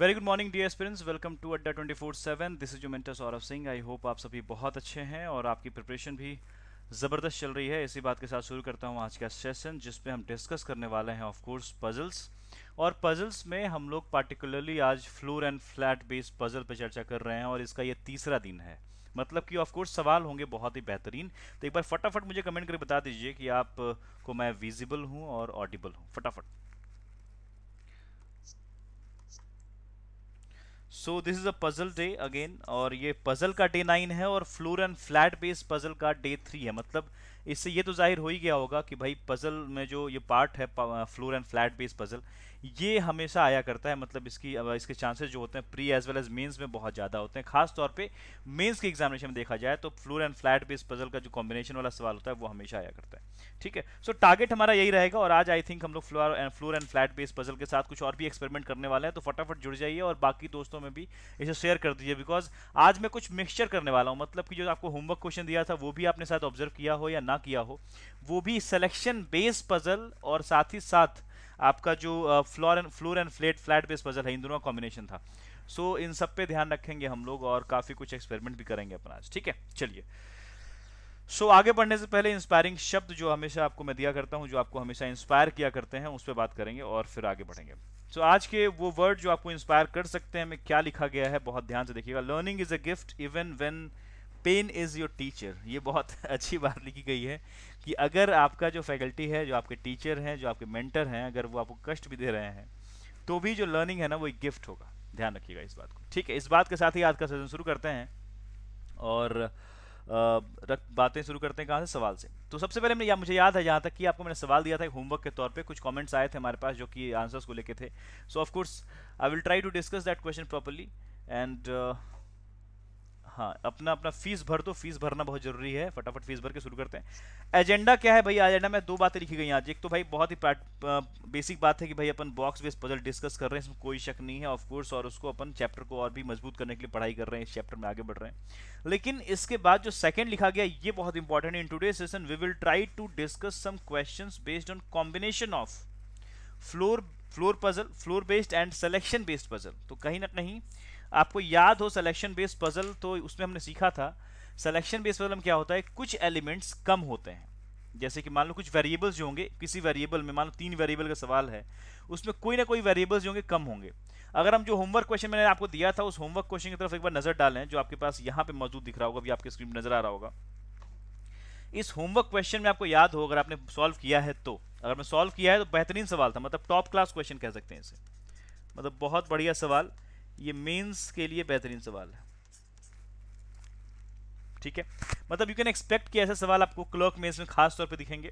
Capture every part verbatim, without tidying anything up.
Very good morning dear aspirants, welcome to Adda two four seven. This is your mentor Saurabh Singh. I hope आप सभी बहुत अच्छे हैं और आपकी प्रिपरेशन भी ज़बरदस्त चल रही है. इसी बात के साथ शुरू करता हूं आज का सेशन, जिस पे हम डिस्कस करने वाले हैं ऑफ कोर्स पजल्स. और पजल्स में हम लोग पार्टिकुलरली आज floor and flat based puzzle पे चर्चा कर रहे हैं और इसका ये तीसरा दिन है. मतलब कि ऑफ कोर्स सवाल होंगे बहुत ही बेहतरीन. तो एक बार फटाफट मुझे कमेंट करके बता दीजिए कि आप को मैं विजिबल हूँ और ऑडिबल हूँ. फटाफट. So this is a puzzle day again और ये पजल का डे नाइन है और floor and flat based puzzle का डे थ्री है. मतलब इससे ये तो जाहिर हो ही गया होगा कि भाई पजल में जो ये पार्ट है floor and flat based puzzle ये हमेशा आया करता है. मतलब इसकी इसके चांसेस जो होते हैं pre as well as mains में बहुत ज़्यादा होते हैं. खास तौर पे मेंस के एग्जामिनेशन में देखा जाए तो floor and flat based puzzle का जो कॉम्बिनेशन वाला सवाल होता है वो हमेशा आया करता है. ठीक है. सो टारगेट हमारा यही रहेगा और आज आई थिंक हम लोग floor and floor and flat based puzzle के साथ कुछ और भी एक्सपेरिमेंट करने वाले हैं. तो फटाफट जुड़ जाइए और बाकी दोस्तों में भी इसे शेयर कर दीजिए, बिकॉज आज मैं कुछ मिक्सचर करने वाला हूँ. मतलब कि जो आपको होमवर्क क्वेश्चन दिया था वो भी आपने साथ ऑब्जर्व किया हो या ना किया हो, वो भी सिलेक्शन बेस्ड पजल और साथ ही साथ आपका जो floor and floor and flat flat based puzzle है, इन दोनों का कॉम्बिनेशन था. सो so, इन सब पे ध्यान रखेंगे हम लोग और काफ़ी कुछ एक्सपेरिमेंट भी करेंगे अपना आज. ठीक है, चलिए. सो so, आगे बढ़ने से पहले इंस्पायरिंग शब्द जो हमेशा आपको मैं दिया करता हूँ, जो आपको हमेशा इंस्पायर किया करते हैं, उस पर बात करेंगे और फिर आगे बढ़ेंगे. सो so, आज के वो वर्ड जो आपको इंस्पायर कर सकते हैं, मैं क्या लिखा गया है बहुत ध्यान से देखिएगा. Learning is a gift even when pain is your teacher. ये बहुत अच्छी बात लिखी गई है कि अगर आपका जो फैकल्टी है, जो आपके टीचर हैं, जो आपके मेंटर हैं, अगर वो आपको कष्ट भी दे रहे हैं तो भी जो लर्निंग है ना वो एक गिफ्ट होगा. ध्यान रखिएगा इस बात को. ठीक है, इस बात के साथ ही आज का सेशन शुरू करते हैं और बातें शुरू करते हैं. कहाँ से? सवाल से. तो सबसे पहले हमने या मुझे याद है जहाँ तक कि आपको मैंने सवाल दिया था होमवर्क के तौर पे, कुछ कमेंट्स आए थे हमारे पास जो कि आंसर्स को लेके थे. So of course I will try to discuss that question properly. And हाँ, अपना अपना फीस भर दो, फीस भरना बहुत जरूरी है. फटाफट फीस भर के शुरू करते हैं. एजेंडा क्या है भाई? एजेंडा में दो बातें लिखी गई आज. एक तो भाई बहुत ही बेसिक बात है कि भाई अपन बॉक्स बेस्ड पजल डिस्कस कर रहे हैं, इसमें कोई शक नहीं है ऑफ कोर्स, और उसको अपन चैप्टर को और भी मजबूत करने के लिए पढ़ाई कर रहे हैं, इस चैप्टर में आगे बढ़ रहे हैं. लेकिन इसके बाद जो सेकेंड लिखा गया ये बहुत इंपॉर्टेंट है. In today session we will try to discuss some question based on combination of floor floor puzzle floor based and selection based puzzle. तो कहीं ना कहीं आपको याद हो सिलेक्शन बेस्ड पजल, तो उसमें हमने सीखा था सिलेक्शन बेस्ड पजल में क्या होता है, कुछ एलिमेंट्स कम होते हैं. जैसे कि मान लो कुछ वेरिएबल्स जो होंगे किसी वेरिएबल में, मान लो तीन वेरिएबल का सवाल है, उसमें कोई ना कोई वेरिएबल्स जो होंगे कम होंगे. अगर हम जो होमवर्क क्वेश्चन मैंने आपको दिया था उस होमवर्क क्वेश्चन की तरफ एक बार नज़र डालें, जो आपके पास यहाँ पे मौजूद दिख रहा होगा, अभी आपके स्क्रीन पर नजर आ रहा होगा. इस होमवर्क क्वेश्चन में आपको याद हो, अगर आपने सॉल्व किया है तो, अगर मैं सॉल्व किया है तो बेहतरीन सवाल था. मतलब टॉप क्लास क्वेश्चन कह सकते हैं इसे. मतलब बहुत बढ़िया सवाल, ये मेंस के लिए बेहतरीन सवाल है. ठीक है, मतलब यू कैन एक्सपेक्ट कि ऐसे सवाल आपको क्लर्क मेंस में खास तौर पे दिखेंगे.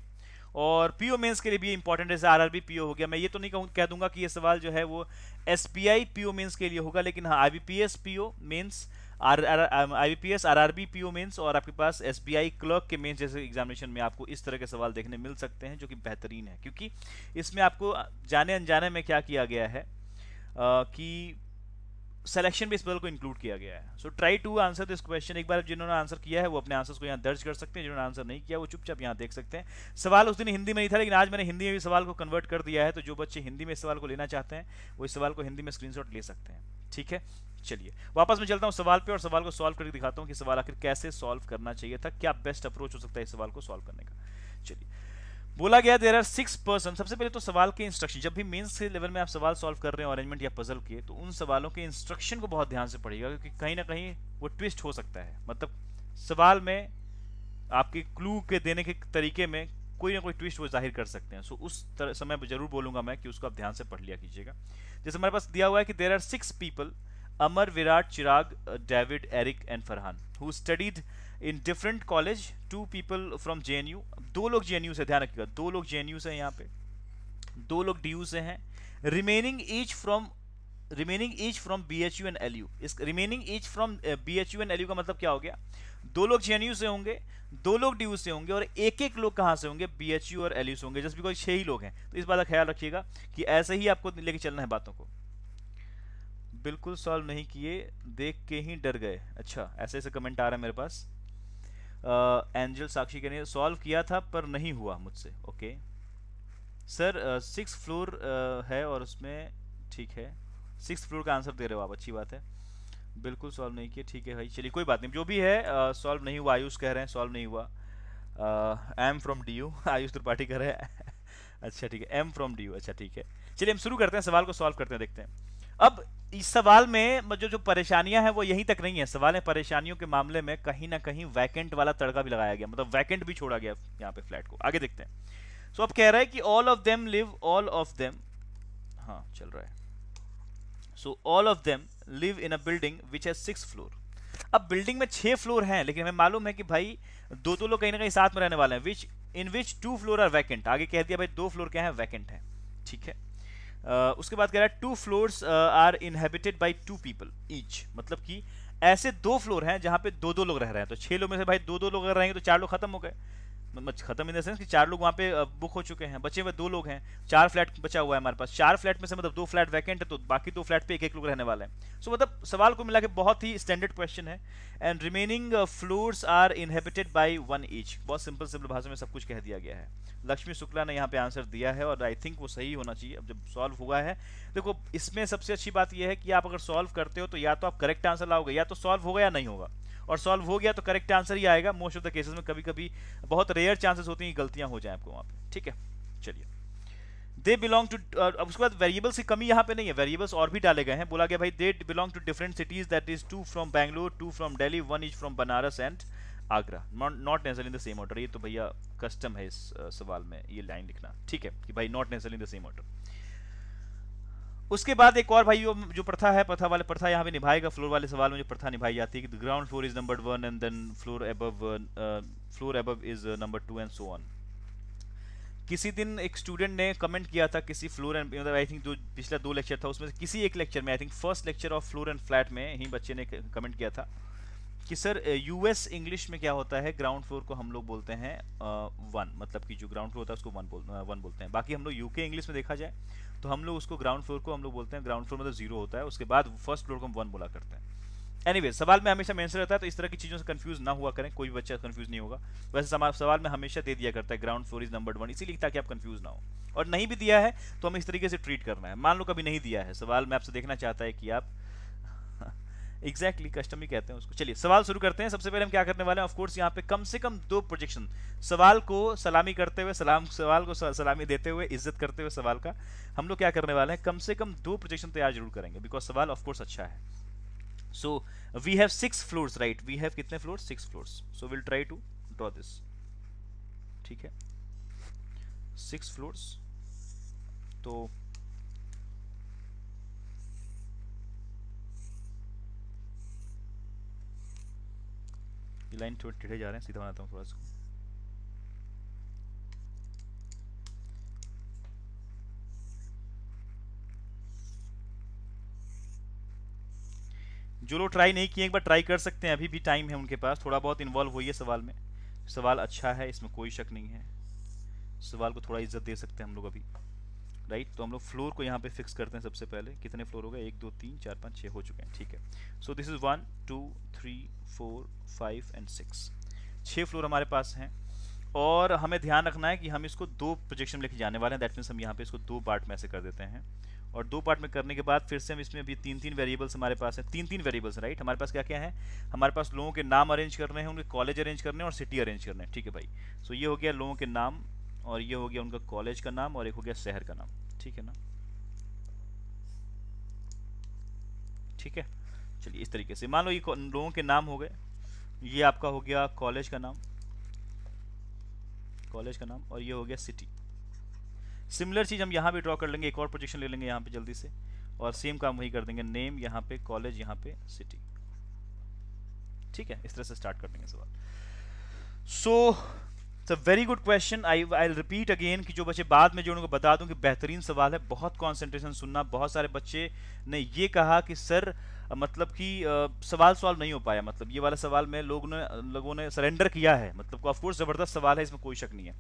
और पीओ मेंस के लिए भी इंपॉर्टेंट है. जैसे आरआरबी पीओ हो गया, मैं ये तो नहीं कहूँ कह दूंगा कि ये सवाल जो है वो एसबीआई पीओ मेंस के लिए होगा, लेकिन हाँ IBPS PO mains, IBPS RRB PO mains और आपके पास एसबीआई क्लर्क के मेंस जैसे एग्जामिनेशन में आपको इस तरह के सवाल देखने मिल सकते हैं, जो कि बेहतरीन है. क्योंकि इसमें आपको जाने अनजाने में क्या किया गया है कि सिलेक्शन बेस्ड पजल को इंक्लूड किया गया है. So try to answer this question. एक बार जिन्होंने आंसर किया है वो अपने आंसर्स को यहाँ दर्ज कर सकते हैं, जिन्होंने आंसर नहीं किया वो चुपचाप यहाँ देख सकते हैं. सवाल उस दिन हिंदी में नहीं था, लेकिन आज मैंने हिंदी में भी सवाल को कन्वर्ट कर दिया है, तो जो बच्चे हिंदी में इस सवाल को लेना चाहते हैं वो इस सवाल को हिंदी में स्क्रीनशॉट ले सकते हैं. ठीक है, चलिए वापस मैं चलता हूँ सवाल पे और सवाल को सॉल्व करके दिखाता हूँ कि सवाल आखिर कैसे सॉल्व करना चाहिए था, क्या बेस्ट अप्रोच हो सकता है इस सवाल को सॉल्व करने का. चलिए, बोला गया देर आर सिक्स पर्सन. सबसे पहले तो सवाल के इंस्ट्रक्शन, जब भी मेंस के लेवल में आप सवाल सॉल्व कर रहे हैं अरेंजमेंट या पजल के, तो उन सवालों के इंस्ट्रक्शन को बहुत ध्यान से पढ़िएगा, क्योंकि कहीं ना कहीं वो ट्विस्ट हो सकता है. मतलब सवाल में आपके क्लू के देने के तरीके में कोई ना कोई ट्विस्ट वो जाहिर कर सकते हैं. सो उस तरह समय पर जरूर बोलूँगा मैं कि उसको आप ध्यान से पढ़ लिया कीजिएगा. जैसे हमारे पास दिया हुआ है कि there are six people, Amar, Virat, Chirag, David, Eric and Farhan, who studied in different college. Two people from J N U, दो लोग जे एन यू से, ध्यान रखिएगा दो लोग जे एन यू से हैं, यहाँ पे दो लोग डी यू से हैं. Remaining each from remaining each from B H U and L U. इस remaining each from B H U and L U का मतलब क्या हो गया? दो लोग जे एन यू से होंगे, दो लोग डी यू से होंगे, और एक एक लोग कहाँ से होंगे? बी एच यू और एल यू से होंगे. जस्ट बिकॉज छः ही लोग हैं, तो इस बात का ख्याल रखिएगा कि ऐसे ही आपको लेके चलना है बातों को. बिल्कुल सॉल्व नहीं किए, देख के ही डर गए. अच्छा, ऐसे ऐसे कमेंट आ रहा है मेरे पास. एंजल uh, साक्षी के ने सॉल्व किया था पर नहीं हुआ मुझसे. ओके सर, सिक्स फ्लोर है और उसमें ठीक है सिक्स फ्लोर का आंसर दे रहे हो आप, अच्छी बात है। बिल्कुल सॉल्व नहीं किया, ठीक है भाई, चलिए कोई बात नहीं, जो भी है सॉल्व नहीं हुआ। आयुष कह रहे हैं सॉल्व नहीं हुआ, I am from D U, Ayush Tripathi कह रहे हैं अच्छा ठीक है, एम फ्रॉम डी यू, अच्छा ठीक है। चलिए हम शुरू करते हैं, सवाल को सॉल्व करते हैं, देखते हैं। अब इस सवाल में जो जो परेशानियां हैं वो यहीं तक नहीं है, सवाल में परेशानियों के मामले में कहीं ना कहीं वैकेंट वाला तड़का भी लगाया गया, मतलब वैकेंट भी छोड़ा गया यहाँ पे फ्लैट को। आगे देखते हैं। सो so, अब कह रहा है कि all of them live, all of them, हाँ चल रहा है, so all of them live in a building which has six floor. अब बिल्डिंग में छह फ्लोर हैं, लेकिन हमें मालूम है कि भाई दो दो लोग कहीं ना कहीं साथ में रहने वाले हैं, which in which two floor are vacant. आगे कह दिया भाई दो फ्लोर क्या है, वैकेंट है, ठीक है। Uh, उसके बाद कह रहा है two floors are inhabited by two people each, मतलब कि ऐसे दो फ्लोर हैं जहां पे दो दो लोग रह रहे हैं, तो छह लोग में से भाई दो दो लोग रह रहे हैं तो चार लोग खत्म हो गए, मतलब खत्म इन द सेंस कि चार लोग वहां पे बुक हो चुके हैं, बचे हुए दो लोग हैं, चार फ्लैट बचा हुआ है हमारे पास, चार फ्लैट में से मतलब दो फ्लैट वैकेंट है, तो बाकी दो फ्लैट पे एक एक लोग रहने वाले हैं। सो so, मतलब सवाल को मिला के बहुत ही स्टैंडर्ड क्वेश्चन है। And remaining floors are inhabited by one each, बहुत सिंपल सिंपल भाषा में सब कुछ कह दिया गया है। लक्ष्मी शुक्ला ने यहाँ पे आंसर दिया है और आई थिंक वो सही होना चाहिए। अब जब सॉल्व हुआ है, देखो इसमें सबसे अच्छी बात यह है कि आप अगर सॉल्व करते हो तो या तो आप करेक्ट आंसर लाओगे, या तो सॉल्व होगा या नहीं होगा, और सॉल्व हो गया तो करेक्ट आंसर ही आएगा मोस्ट ऑफ द केसेस में। कभी कभी बहुत रेयर चांसेस होती हैं गलतियां हो जाए आपको वहाँ पे, ठीक है। चलिए दे बिलोंग टू, अब उसके बाद वेरिएबल्स की कमी यहाँ पे नहीं है, वेरिएबल्स और भी डाले गए हैं। बोला गया भाई they belong to different cities, that is two from Bangalore, two from Delhi, one is from Banaras and Agra, not necessary in the same order. ये तो भैया कस्टम है इस सवाल में ये लाइन लिखना, ठीक है कि भाई not necessary in the same order. उसके बाद एक और भाई जो प्रथा है, प्रथा वाले प्रथा यहाँ पे निभाएगा, फ्लोर वाले सवाल में जो प्रथा निभाई जाती है कि ground floor is number one and then floor above, floor above is number two and so on. किसी दिन एक स्टूडेंट ने कमेंट किया था किसी फ्लोर एंड, मतलब आई थिंक जो पिछला दो लेक्चर था उसमें किसी एक लेक्चर में, I think first lecture of floor and flat में ही बच्चे ने कमेंट किया था कि सर यूएस इंग्लिश में क्या होता है, ग्राउंड फ्लोर को हम लोग बोलते हैं वन, मतलब कि जो ग्राउंड फ्लोर होता है उसको वन बोल वन बोलते हैं। बाकी हम लोग यूके इंग्लिश में देखा जाए तो हम लोग उसको ग्राउंड फ्लोर को हम लोग बोलते हैं, ग्राउंड फ्लोर मतलब जीरो होता है, उसके बाद फर्स्ट फ्लोर को हम वन बोला करते हैं। एनीवे anyway, सवाल में हमेशा मेंशन रहता है, तो इस तरह की चीज़ों से कंफ्यूज ना हुआ करें, कोई बच्चा कंफ्यूज नहीं होगा। वैसे सवाल में हमेशा दे दिया करता है ground floor is number one, इसीलिए ताकि आप कंफ्यूज ना हो, और नहीं भी दिया है तो हमें इस तरीके से ट्रीट करना है। मान लो कभी नहीं दिया है सवाल में, आपसे देखना चाहता है कि आप एग्जैक्टली exactly, कस्टम ही कहते हैं उसको। चलिए सवाल शुरू करते हैं। सबसे पहले हम क्या करने वाले हैं, ऑफ कोर्स यहाँ पे कम से कम दो प्रोजेक्शन, सवाल को सलामी करते हुए, सलाम सवाल को सलामी देते हुए, इज्जत करते हुए सवाल का, हम लोग क्या करने वाले हैं कम से कम दो प्रोजेक्शन तैयार जरूर करेंगे, बिकॉज सवाल ऑफ कोर्स अच्छा है। So we have six floors right, we have कितने floor, six floors, so will try to draw this, ठीक है सिक्स फ्लोर्स। तो लाइन थोड़े टेढ़े जा रहे हैं, सीधा बनाता हूँ थोड़ा इसको। जो लोग ट्राई नहीं किए एक बार ट्राई कर सकते हैं, अभी भी टाइम है उनके पास, थोड़ा बहुत इन्वॉल्व होइए सवाल में, सवाल अच्छा है इसमें कोई शक नहीं है, सवाल को थोड़ा इज्जत दे सकते हैं हम लोग अभी, राइट right? तो हम लोग फ्लोर को यहाँ पे फिक्स करते हैं। सबसे पहले कितने फ्लोर हो गए, एक दो तीन चार पाँच छः हो चुके हैं, ठीक है। So this is one two three four five and six, छः फ्लोर हमारे पास हैं, और हमें ध्यान रखना है कि हम इसको दो प्रोजेक्शन में लेके जाने वाले हैं। दैट मीन्स हम यहाँ पे इसको दो पार्ट में ऐसे कर देते हैं, और दो पार्ट में करने के बाद फिर से हम इसमें भी तीन तीन वेरिएबल्स हमारे पास हैं, तीन तीन वेरिएबल्स राइट। हमारे पास क्या क्या है, हमारे पास लोगों के नाम अरेंज करने हैं, उनके कॉलेज अरेंज करने हैं और सिटी अरेंज करने हैं, ठीक है भाई। सो so ये हो गया लोगों के नाम, और ये हो गया उनका कॉलेज का नाम, और एक हो गया शहर का नाम, ठीक है ना, ठीक है। चलिए इस तरीके से मान लो ये लोगों के नाम हो गए, ये आपका हो गया कॉलेज का नाम, कॉलेज का नाम, और ये हो गया सिटी। सिमिलर चीज हम यहाँ भी ड्रॉ कर लेंगे, एक और प्रोजेक्शन ले लेंगे यहाँ पे जल्दी से, और सेम काम वही कर देंगे, नेम यहाँ पे, कॉलेज यहाँ पे, सिटी, ठीक है। इस तरह से स्टार्ट कर देंगे सवाल। So very good question, I I repeat again कि जो बच्चे बाद में जो उनको बता दूं कि बेहतरीन सवाल है, बहुत कॉन्सेंट्रेशन सुनना। बहुत सारे बच्चे ने ये कहा कि सर मतलब कि सवाल सॉल्व नहीं हो पाया, मतलब ये वाला सवाल में लोगों ने लोगों ने सरेंडर किया है, मतलब ऑफ कोर्स जबरदस्त सवाल है, इसमें कोई शक नहीं है।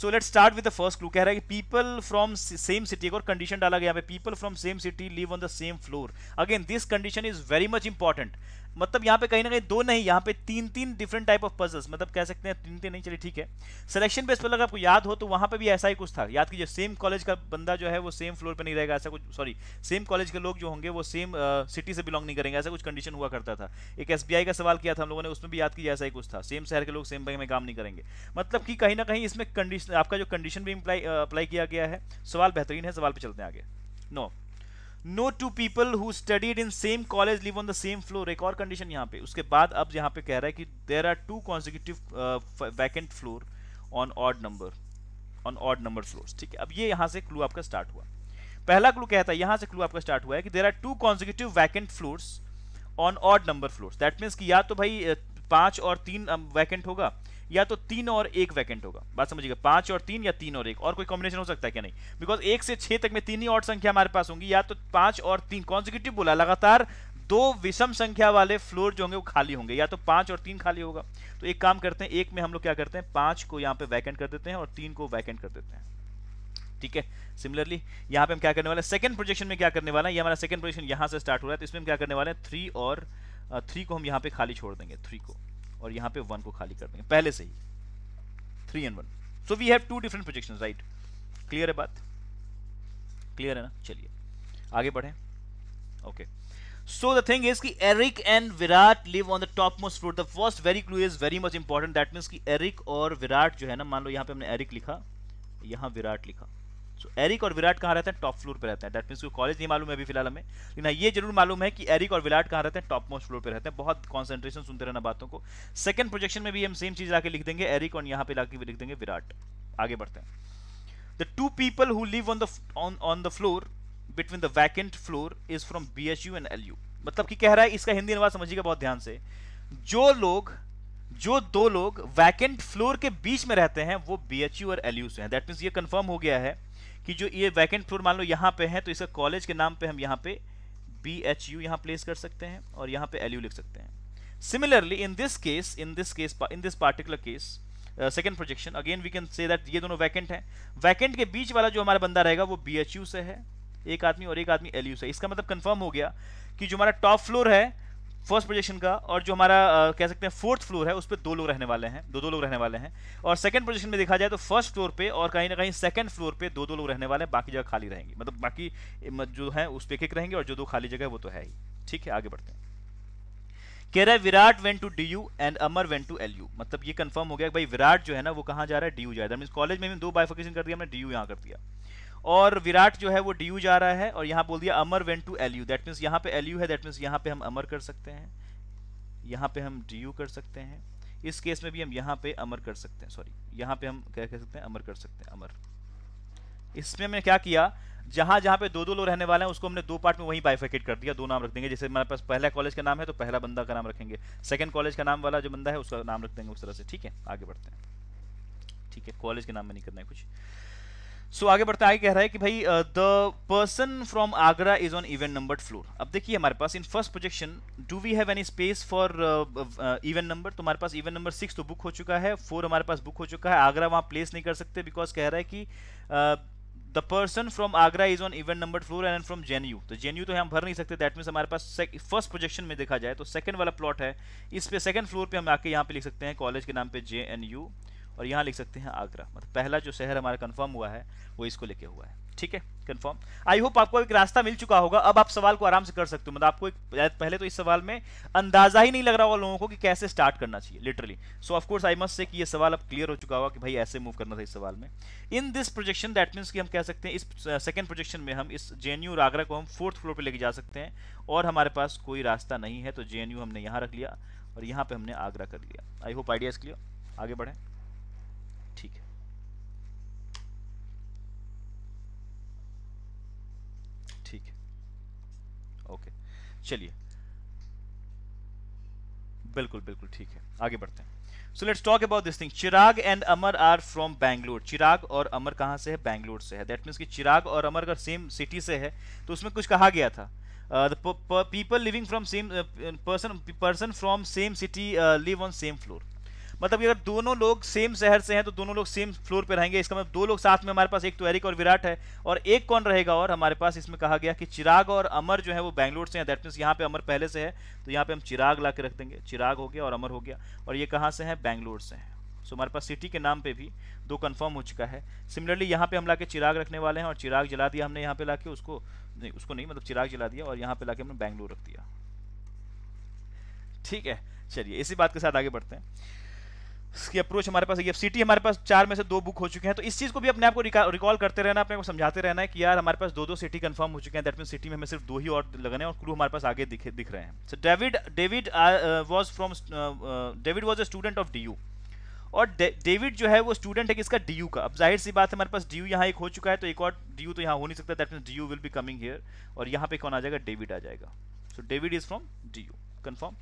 So let's start with the first clue. कह रहा है कि पीपल फ्रॉम सेम सिटी, एक और कंडीशन डाला गया है, people from same city live on the same floor. Again this condition is very much important, मतलब यहाँ पे कहीं ना कहीं दो नहीं, यहाँ पे तीन तीन डिफरेंट टाइप ऑफ पजल्स, मतलब कह सकते हैं तीन तीन नहीं, चलिए ठीक है। सिलेक्शन बेस पर अगर आपको याद हो तो वहाँ पे भी ऐसा ही कुछ था, याद कीजिए सेम कॉलेज का बंदा जो है वो सेम फ्लोर पर नहीं रहेगा ऐसा कुछ, सॉरी सेम कॉलेज के लोग जो होंगे वो सेम सिटी से बिलोंग नहीं करेंगे, ऐसा कुछ कंडीशन हुआ करता था। एक एस बी आई का सवाल किया था हम लोगों ने, उसमें भी याद कीजिए ऐसा ही कुछ था, सेम शहर के लोग सेम बैंक में काम नहीं करेंगे, मतलब कि कहीं ना कहीं इसमें कंडीशन आपका जो कंडीशन भी अप्लाई किया गया है। सवाल बेहतरीन है, सवाल पे चलते हैं आगे। No no two people who studied in same college live on the same floor, एक और कंडीशन यहाँ पे। उसके बाद अब यहाँ पे कह रहा है कि there are two consecutive vacant floor on odd number on odd number floors, ठीक है। अब ये यहाँ से क्लू आपका स्टार्ट हुआ, पहला क्लू कहता है, यहाँ से क्लू आपका स्टार्ट हुआ है कि there are two consecutive vacant floors on odd number floors, that means कि या तो भाई पाँच और तीन वैकेंट होगा या तो तीन और एक वैकेंट होगा, बात समझिएगा, पांच और तीन या तीन और एक, और कोई कॉम्बिनेशन हो सकता है क्या? नहीं, बिकॉज एक से छह तक में तीन ही ऑड संख्या हमारे पास होंगी, या तो पांच और तीन कॉन्सेक्यूटिव बोला, लगातार दो विषम संख्या वाले फ्लोर जो होंगे वो खाली होंगे, या तो पांच और तीन खाली होगा। तो एक काम करते हैं, एक में हम लोग क्या करते हैं, पांच को यहाँ पे वैकेंट कर देते हैं और तीन को वैकेंट कर देते हैं, ठीक है। सिमिलरली यहाँ पे हम क्या करने वाले हैं, सेकंड प्रोजेक्शन में क्या करने वाला है, ये हमारा सेकंड प्रोजेक्शन यहाँ से स्टार्ट हो रहा है, तो इसमें हम क्या करने वाले हैं, थ्री और थ्री को हम यहाँ पे खाली छोड़ देंगे, थ्री को, और यहाँ पे वन को खाली कर देंगे पहले से ही, three and one. So we have two different projections, right? Clear है बात, क्लियर है ना? चलिए आगे बढ़ें। Okay, so the thing is कि Eric and Virat live on the top most floor. The first very clue is very much important, that means कि Eric और विराट जो है ना, मान लो यहाँ पे हमने एरिक लिखा, यहाँ विराट लिखा, सो so, एरिक और विराट कहाँ रहते हैं, टॉप फ्लोर पे रहते हैं। दैट मीन्स को कॉलेज नहीं मालूम है अभी फिलहाल हमें, लेकिन ये जरूर मालूम है कि एरिक और विराट कहाँ रहते हैं, टॉप मोस्ट फ्लोर पे रहते हैं। बहुत कॉन्सेंट्रेशन सुनते रहना बातों को। सेकंड प्रोजेक्शन में भी हम सेम चीज लाके लिख देंगे एरिक और यहाँ पे लाके लिख देंगे विराट। आगे बढ़ते हैं। The two people who live on the on the floor between the vacant floor is from B H U and L U. मतलब कि कह रहा है, इसका हिंदी अनुवाद समझिएगा बहुत ध्यान से, जो लोग जो दो लोग वैकेंट फ्लोर के बीच में रहते हैं वो बी एच यू और एल यू से हैं। दैट मीन्स ये कन्फर्म हो गया है कि जो ये वैकेंट फ्लोर मान लो यहाँ पे है, तो इसका कॉलेज के नाम पे हम यहाँ पे बी एच यू यहाँ प्लेस कर सकते हैं और यहाँ पे एल यू लिख सकते हैं। Similarly in this case in this case in this particular case second projection again we can say that ये दोनों वैकेंट हैं। वैकेंट के बीच वाला जो हमारा बंदा रहेगा वो बी एच यू से है एक आदमी और एक आदमी एल यू से। इसका मतलब कन्फर्म हो गया कि जो हमारा टॉप फ्लोर है फर्स्ट पोजीशन का और जो हमारा आ, कह सकते हैं फोर्थ फ्लोर है, उस पर दो लोग रहने वाले हैं, दो दो लोग रहने वाले हैं। और सेकंड पोजीशन में देखा जाए तो फर्स्ट फ्लोर पे और कहीं ना कहीं सेकंड फ्लोर पे दो दो लोग रहने वाले हैं, बाकी जगह खाली रहेंगी, मतलब बाकी जो है उस पे एक एक रहेंगे और जो दो खाली जगह है वो तो है ही। ठीक है, आगे बढ़ते हैं। कह रहा है Virat went to D U and Amar went to L U. मतलब ये कंफर्म हो गया कि भाई विराट जो है ना वो कहाँ जा रहा है, डी यू जा रहा है। मींस कॉलेज में भी दो बाइफिकेशन कर दिया हमने, डी यू यहाँ कर दिया और विराट जो है वो डी यू जा रहा है और यहाँ बोल दिया Amar went to L U. That means यहाँ पे एल यू है, दैट मीन्स यहाँ पे हम अमर कर सकते हैं, यहाँ पे हम डी यू कर सकते हैं। इस केस में भी हम यहाँ पे अमर कर सकते हैं, सॉरी यहाँ पे हम क्या कह सकते हैं, अमर कर सकते हैं, अमर। इसमें हमने क्या किया, जहाँ जहाँ पे दो दो लोग रहने वाले हैं उसको हमने दो पार्ट में वहीं बाइफिकेट कर दिया, दो नाम रख देंगे। जैसे हमारे पास पहला कॉलेज का नाम है तो पहला बंदा का नाम रखेंगे, सेकंड कॉलेज का नाम वाला जो बंदा है उसका नाम रख देंगे उस तरह से। ठीक है, आगे बढ़ते हैं। ठीक है, कॉलेज के नाम में नहीं करना है कुछ। सो so, आगे बढ़ते हैं। आगे कह रहा है कि भाई the person from Agra is on even numbered floor. अब देखिए हमारे पास in first projection do we have any space for even number, तो हमारे पास इवन नंबर सिक्स तो बुक हो चुका है, फोर हमारे पास बुक हो चुका है, आगरा वहाँ प्लेस नहीं कर सकते बिकॉज कह रहा है कि the person from Agra is on even numbered floor and from JNU, तो जेएनयू तो हम भर नहीं सकते। दैट मीन्स हमारे पास फर्स्ट प्रोजेक्शन में देखा जाए तो सेकंड वाला प्लॉट है, इस पे सेकंड फ्लोर पे हम आके यहाँ पे लिख सकते हैं कॉलेज के नाम पे जेएनयू और यहाँ लिख सकते हैं आगरा। मतलब पहला जो शहर हमारा कंफर्म हुआ है वो इसको लेके हुआ है। ठीक है, कंफर्म। आई होप आपको एक रास्ता मिल चुका होगा। अब आप सवाल को आराम से कर सकते हो, मतलब आपको एक, पहले तो इस सवाल में अंदाजा ही नहीं लग रहा होगा लोगों को कि कैसे स्टार्ट करना चाहिए literally. So of course I must say कि ये सवाल अब क्लियर हो चुका होगा कि भाई ऐसे मूव करना था इस सवाल में। In this projection that means कि हम कह सकते हैं इस सेकंड uh, प्रोजेक्शन में हम इस जेएनयू और आगरा को हम फोर्थ फ्लोर पर लेके जा सकते हैं और हमारे पास कोई रास्ता नहीं है, तो जेएनयू हमने यहाँ रख लिया और यहाँ पर हमने आगरा कर लिया। I hope idea is clear. आगे बढ़ें। ठीक है, ठीक है, ओके, चलिए, बिल्कुल बिल्कुल ठीक है, आगे बढ़ते हैं। So let's talk about this thing. Chirag and Amar are from Bangalore. Chirag और अमर कहाँ से है, बैंगलोर से है। दैट मीन्स कि चिराग और अमर अगर सेम सिटी से है तो उसमें कुछ कहा गया था। People living from same person person from same city live on same floor. मतलब अगर दोनों लोग सेम शहर से हैं तो दोनों लोग सेम फ्लोर पे रहेंगे। इसका मतलब दो लोग साथ में, हमारे पास एक तो एरिक और विराट है, और एक कौन रहेगा और हमारे पास इसमें कहा गया कि चिराग और अमर जो है वो बैंगलोर से हैं। दैट मीन्स यहाँ पे अमर पहले से है तो यहाँ पे हम चिराग ला के रख देंगे, चिराग हो गया और अमर हो गया, और ये कहाँ से हैं, बैंगलोर से हैं। सो हमारे पास सिटी के नाम पे भी दो कंफर्म हो चुका है। सिमिलरली यहाँ पे हम लाके चिराग रखने वाले हैं, और चिराग जला दिया हमने यहाँ पे लाके, उसको नहीं उसको नहीं मतलब चिराग जला दिया और यहाँ पे लाके हमने बैंगलोर रख दिया। ठीक है, चलिए इसी बात के साथ आगे बढ़ते हैं। इसकी अप्रोच हमारे पास है, सिटी हमारे पास चार में से दो बुक हो चुके हैं, तो इस चीज़ को भी अपने आप को रिकॉल करते रहना, अपने को समझाते रहना है कि यार हमारे पास दो दो सिटी कंफर्म हो चुके हैं। दैट मीन सिटी में हमें सिर्फ दो ही और लगने हैं और क्लू हमारे पास आगे दिखे दिख रहे हैं। So David David was from David was a student of D U, और डेविड जो है वो स्टूडेंट है किसका, डी यू का। अब जाहिर सी बात है हमारे पास डी यू यहाँ एक हो चुका है तो एक और डी यू तो यहाँ हो नहीं सकता। That mean D U will be coming here, और यहाँ पे कौन आ जाएगा, डेविड आ जाएगा। So David is from D U confirm.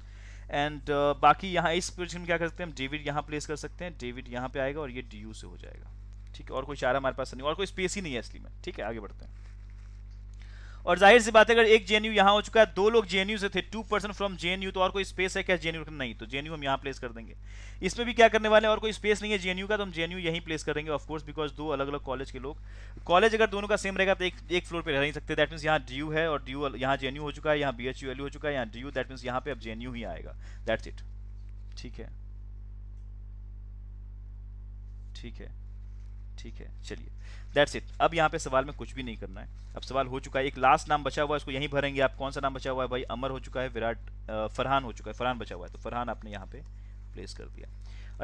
And uh, बाकी यहाँ इस पोजिशन में क्या कर सकते हैं हम, डेविड यहाँ प्लेस कर सकते हैं, डेविड यहाँ पे आएगा और ये डी यू से हो जाएगा। ठीक है, और कोई चारा हमारे पास नहीं, और कोई स्पेस ही नहीं है असली में। ठीक है, आगे बढ़ते हैं। और जाहिर सी बात है अगर एक जे एन यू यहाँ हो चुका है, दो लोग जे एन यू से थे, two person from J N U, तो और कोई स्पेस है क्या जे एन यू का, नहीं, तो जे एन यू हम यहाँ प्लेस कर देंगे। इसमें भी क्या करने वाले हैं, और कोई स्पेस नहीं है जे एन यू का तो हम जे एन यू यहीं प्लेस कर देंगे ऑफकोर्स, बिकॉज दो अलग अलग कॉलेज के लोग, कॉलेज अगर दोनों का सेम रहेगा तो एक एक फ्लोर पर रह नहीं सकते। दैट मीन्स यहाँ डी यू है और डी यू, यहाँ जे एन यू हो चुका है, यहाँ B H U L U हो चुका है, यहाँ डी यू, दैट मीन्स यहाँ पे अब जे एन यू ही आएगा। That's it. ठीक है, ठीक है, ठीक है, चलिए दैट्स इट। अब यहाँ पे सवाल में कुछ भी नहीं करना है, अब सवाल हो चुका है। एक लास्ट नाम बचा हुआ है, इसको यहीं भरेंगे आप। कौन सा नाम बचा हुआ है भाई, अमर हो चुका है, विराट फरहान हो चुका है, फरहान बचा हुआ है, तो फरहान आपने यहाँ पे प्लेस कर दिया।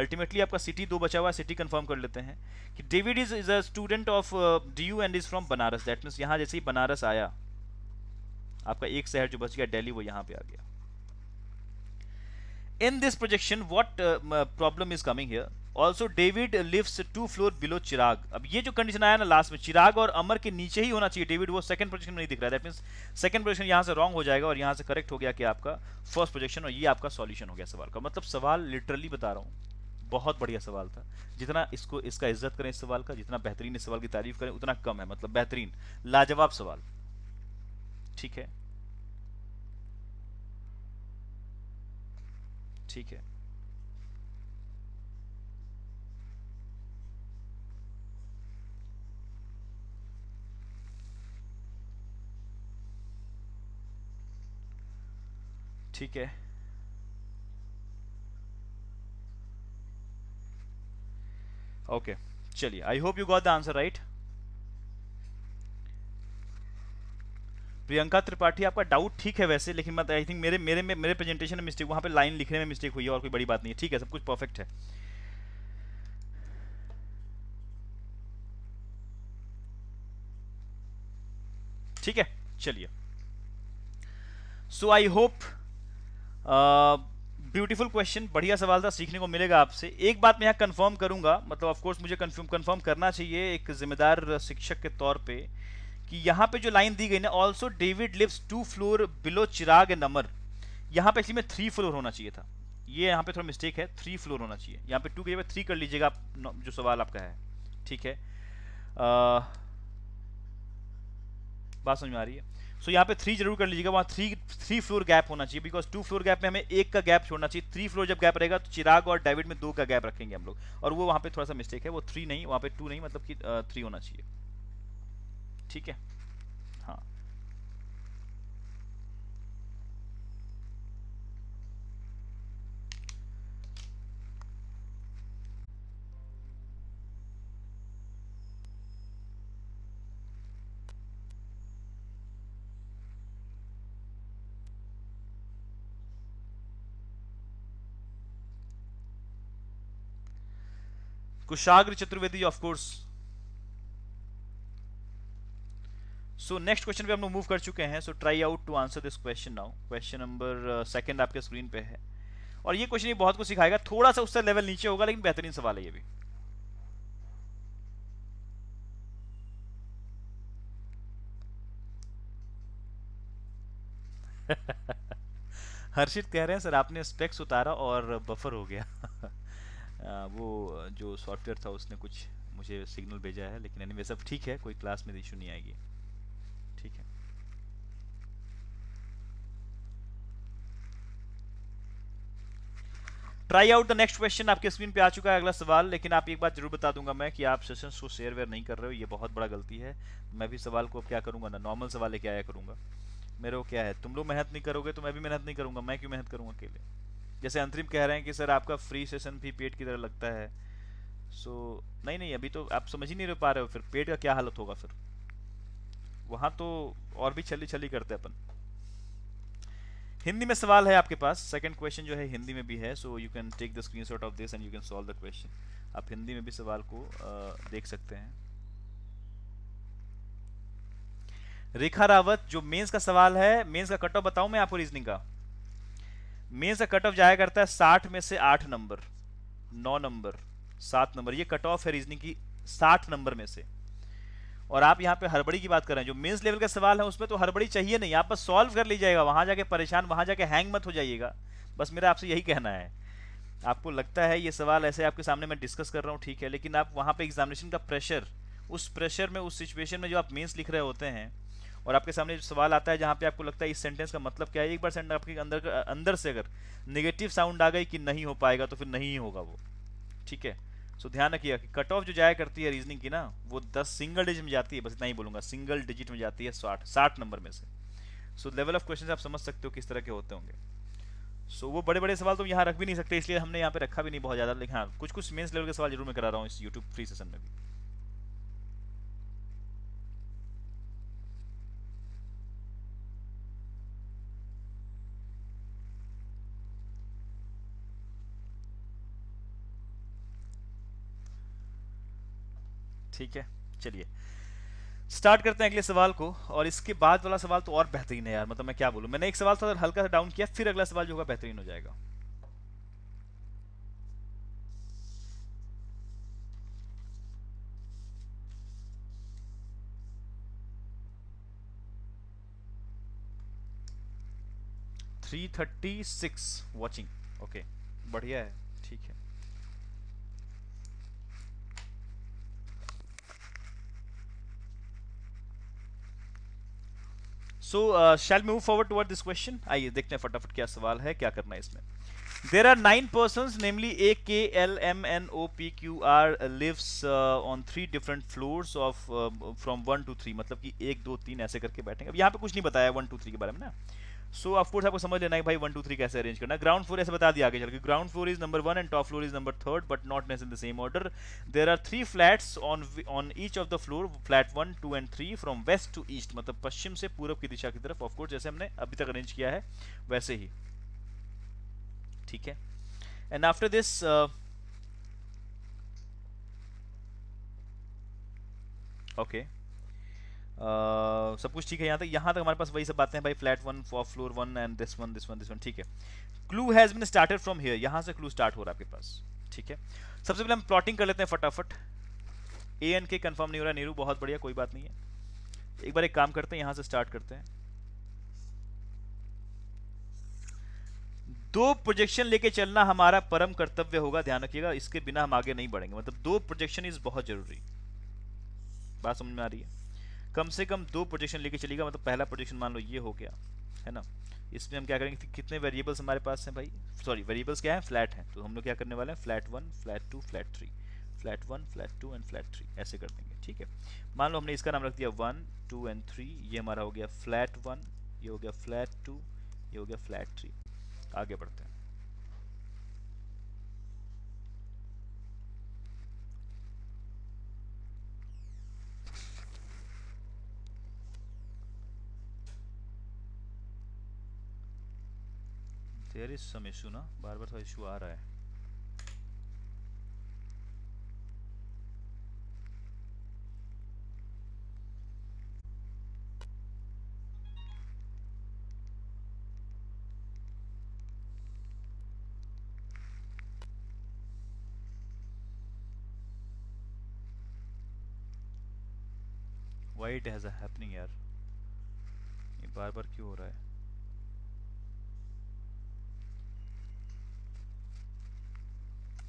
अल्टीमेटली आपका सिटी दो बचा हुआ है, सिटी कंफर्म कर लेते हैं कि David is is a student of D U and is from Banaras. That means यहाँ जैसे ही बनारस आया, आपका एक शहर जो बच गया दिल्ली, वो यहाँ पे आ गया। In this projection, what uh, problem is coming here? Also, David lives two floor below Chirag. अब ये जो condition आया ना last में, Chirag और Amar के नीचे ही होना चाहिए David, वो second projection में नहीं दिख रहा है। That means second projection यहाँ से wrong हो जाएगा और यहाँ से correct हो गया कि आपका first projection, और ये आपका solution हो गया सवाल का। मतलब सवाल literally बता रहा हूँ, बहुत बढ़िया सवाल था। जितना इसको इसका इज्जत करें इस सवाल का, जितना बेहतरीन इस सवाल की तारीफ करें, उतना कम है। मतलब बेहतरीन, लाजवाब सवाल। ठीक है, ठीक है, ठीक है। ओके, चलिए, I hope you got the answer right. Priyanka Tripathi, आपका डाउट ठीक है वैसे, लेकिन मत आई थिंक मेरे मेरे में मेरे प्रेजेंटेशन में मिस्टेक, वहाँ पे लाइन लिखने में मिस्टेक हुई है, और कोई बड़ी बात नहीं है। ठीक है, सब कुछ परफेक्ट है। ठीक है, चलिए। So I hope beautiful question, बढ़िया सवाल था, सीखने को मिलेगा आपसे। एक बात मैं यहाँ कंफर्म करूँगा, मतलब ऑफकोर्स मुझे कंफर्म कंफर्म करना चाहिए एक जिम्मेदार शिक्षक के तौर पर, कि यहाँ पे जो लाइन दी गई ना, also David lives two floor below Chirag and Amar, यहाँ पे एक्चुअली में थ्री फ्लोर होना चाहिए था। ये यहाँ पे थोड़ा मिस्टेक है, थ्री फ्लोर होना चाहिए, यहाँ पे टू की जगह थ्री कर लीजिएगा आप, जो सवाल आपका है। ठीक है, आ, बात समझ में आ रही है। सो so, यहाँ पे थ्री जरूर कर लीजिएगा, वहाँ थ्री थ्री फ्लोर गैप होना चाहिए, बिकॉज टू फ्लोर गैप में हमें एक का गैप छोड़ना चाहिए। थ्री फ्लोर जब गैप रहेगा तो चिराग और डेविड में दो का गैप रखेंगे हम लोग, और वो वहाँ पे थोड़ा सा मिस्टेक है, वो थ्री नहीं, वहाँ पे टू नहीं, मतलब कि थ्री होना चाहिए। ठीक है, हाँ, Kushagra Chaturvedi of course. So next question पे हम लोग मूव कर चुके हैं। So try out to answer this question now. Question number second आपके स्क्रीन पे है, और ये क्वेश्चन ये बहुत कुछ सिखाएगा, थोड़ा सा उससे लेवल नीचे होगा, लेकिन बेहतरीन सवाल है ये भी। हर्षित कह रहे हैं सर आपने स्पेक्स उतारा और बफर हो गया। आ, वो जो सॉफ्टवेयर था उसने कुछ मुझे सिग्नल भेजा है, लेकिन एनीवे सब ठीक है, कोई क्लास में इशू नहीं आएगी। ठीक है, try out the next question, आपके स्क्रीन पे आ चुका है अगला सवाल। लेकिन आप एक बात जरूर बता दूंगा मैं कि आप सेशंस को शेयर वेयर नहीं कर रहे हो, ये बहुत बड़ा गलती है। मैं भी सवाल को अब क्या करूंगा ना, नॉर्मल सवाल लेके आया करूंगा। मेरे को क्या है, तुम लोग मेहनत नहीं करोगे तो मैं भी मेहनत नहीं करूंगा, मैं क्यों मेहनत करूंगा अकेले। जैसे अंतरिम कह रहे हैं कि सर आपका फ्री सेशन भी पेड की तरह लगता है, सो नहीं नहीं अभी तो आप समझ ही नहीं पा रहे हो, फिर पेड का क्या हालत होगा, फिर वहाँ तो और भी छली छली करते अपन। हिंदी में सवाल है आपके पास, सेकंड क्वेश्चन जो है हिंदी में भी है, so you can take the screenshot of this and you can solve the question. आप हिंदी में भी सवाल को आ, देख सकते हैं। रेखा रावत, जो मेंस का सवाल है, मेंस का कट ऑफ बताऊं मैं आपको, रीजनिंग का मेंस का कट ऑफ जाया करता है साठ में से आठ नंबर, नौ नंबर, सात नंबर, ये कट ऑफ है रीजनिंग की साठ नंबर में से। और आप यहाँ पे हड़बड़ी की बात कर रहे हैं, जो मेंस लेवल का सवाल है उसमें तो हड़बड़ी चाहिए नहीं, आप बस सॉल्व कर लीजिएगा, वहाँ जाके परेशान, वहाँ जाके हैंग मत हो जाइएगा। बस मेरा आपसे यही कहना है। आपको लगता है ये सवाल ऐसे आपके सामने मैं डिस्कस कर रहा हूँ, ठीक है, लेकिन आप वहाँ पे एग्जामिनेशन का प्रेशर, उस प्रेशर में, उस सिचुएशन में जो आप मेंस लिख रहे होते हैं और आपके सामने सवाल आता है जहाँ पे आपको लगता है इस सेंटेंस का मतलब क्या है, एक बार सेंटेंस आपके अंदर अंदर से अगर नेगेटिव साउंड आ गई कि नहीं हो पाएगा तो फिर नहीं होगा वो, ठीक है। तो so, ध्यान रखिएगा कि कट ऑफ जो जाया करती है रीजनिंग की ना, वो दस सिंगल डिजिट में जाती है, बस इतना ही बोलूंगा, सिंगल डिजिट में जाती है साठ साठ नंबर में से। सो लेवल ऑफ क्वेश्चंस आप समझ सकते हो किस तरह के होते होंगे। सो so, वो बड़े बड़े सवाल तो यहाँ रख भी नहीं सकते, इसलिए हमने यहाँ पे रखा भी नहीं बहुत ज़्यादा, लेकिन हाँ कुछ कुछ मेन्स लेवल के सवाल जरूर मैं करा रहा हूँ इस यूट्यूब फ्री सेशन में भी। ठीक है, चलिए स्टार्ट करते हैं अगले सवाल को। और इसके बाद वाला सवाल तो और बेहतरीन है यार, मतलब मैं क्या बोलूं, मैंने एक सवाल थोड़ा हल्का सा डाउन किया, फिर अगला सवाल जो होगा बेहतरीन हो जाएगा। Three thirty six watching, okay बढ़िया है, ठीक है। So shall move forward toward this question. आइए देखते हैं फटाफट क्या सवाल है, क्या करना है इसमें। There are nine persons namely A K L M N O P Q R lives on three different floors of from one two three, मतलब कि एक दो तीन ऐसे करके बैठेंगे। अब यहाँ पे कुछ नहीं बताया वन टू थ्री के बारे में ना, सो ऑफकोर्स आपको समझ लेना है भाई वन टू थ्री कैसे अरेंज करना। ग्राउंड फ्लोर ऐसे बता दिया आगे चल के, ground floor is number one and top floor is number third but not Ness in the same order. There are three flats on on each of the floor, flat one two and three from west to east, मतलब पश्चिम से पूर्व की दिशा की तरफ, of course जैसे हमने अभी तक अरेंज किया है वैसे ही, ठीक है। And after this okay Uh, सब कुछ ठीक है यहाँ तक, यहाँ तक हमारे पास वही सब बातें हैं भाई, flat one for floor one and this one this one this one, ठीक है। Clue has been started from here, यहाँ से क्लू स्टार्ट हो रहा है आपके पास, ठीक है। सबसे पहले हम प्लॉटिंग कर लेते हैं फटाफट। ए एन के कन्फर्म नहीं हो रहा नीरू, बहुत बढ़िया, कोई बात नहीं है। एक बार एक काम करते हैं, यहाँ से स्टार्ट करते हैं। दो प्रोजेक्शन लेके चलना हमारा परम कर्तव्य होगा, ध्यान रखिएगा, इसके बिना हम आगे नहीं बढ़ेंगे। मतलब दो प्रोजेक्शन इज बहुत जरूरी, बात समझ में आ रही है। कम से कम दो प्रोजेक्शन लेके चलेगा, मतलब पहला प्रोजेक्शन मान लो ये हो गया है ना, इसमें हम क्या करेंगे, कितने वेरिएबल्स हमारे पास हैं भाई, सॉरी वेरिएबल्स क्या हैं, फ्लैट हैं, तो हम लोग क्या करने वाले हैं, flat one flat two flat three, flat one flat two and flat three ऐसे कर देंगे, ठीक है। मान लो हमने इसका नाम रख दिया वन टू एंड थ्री, ये हमारा हो गया फ्लैट वन, ये हो गया फ्लैट टू, ये हो गया फ्लैट थ्री। आगे बढ़ते हैं। There is some issue ना, बार बार थोड़ा इशू आ रहा है। Why it has a happening यार, ये बार बार क्यों हो रहा है।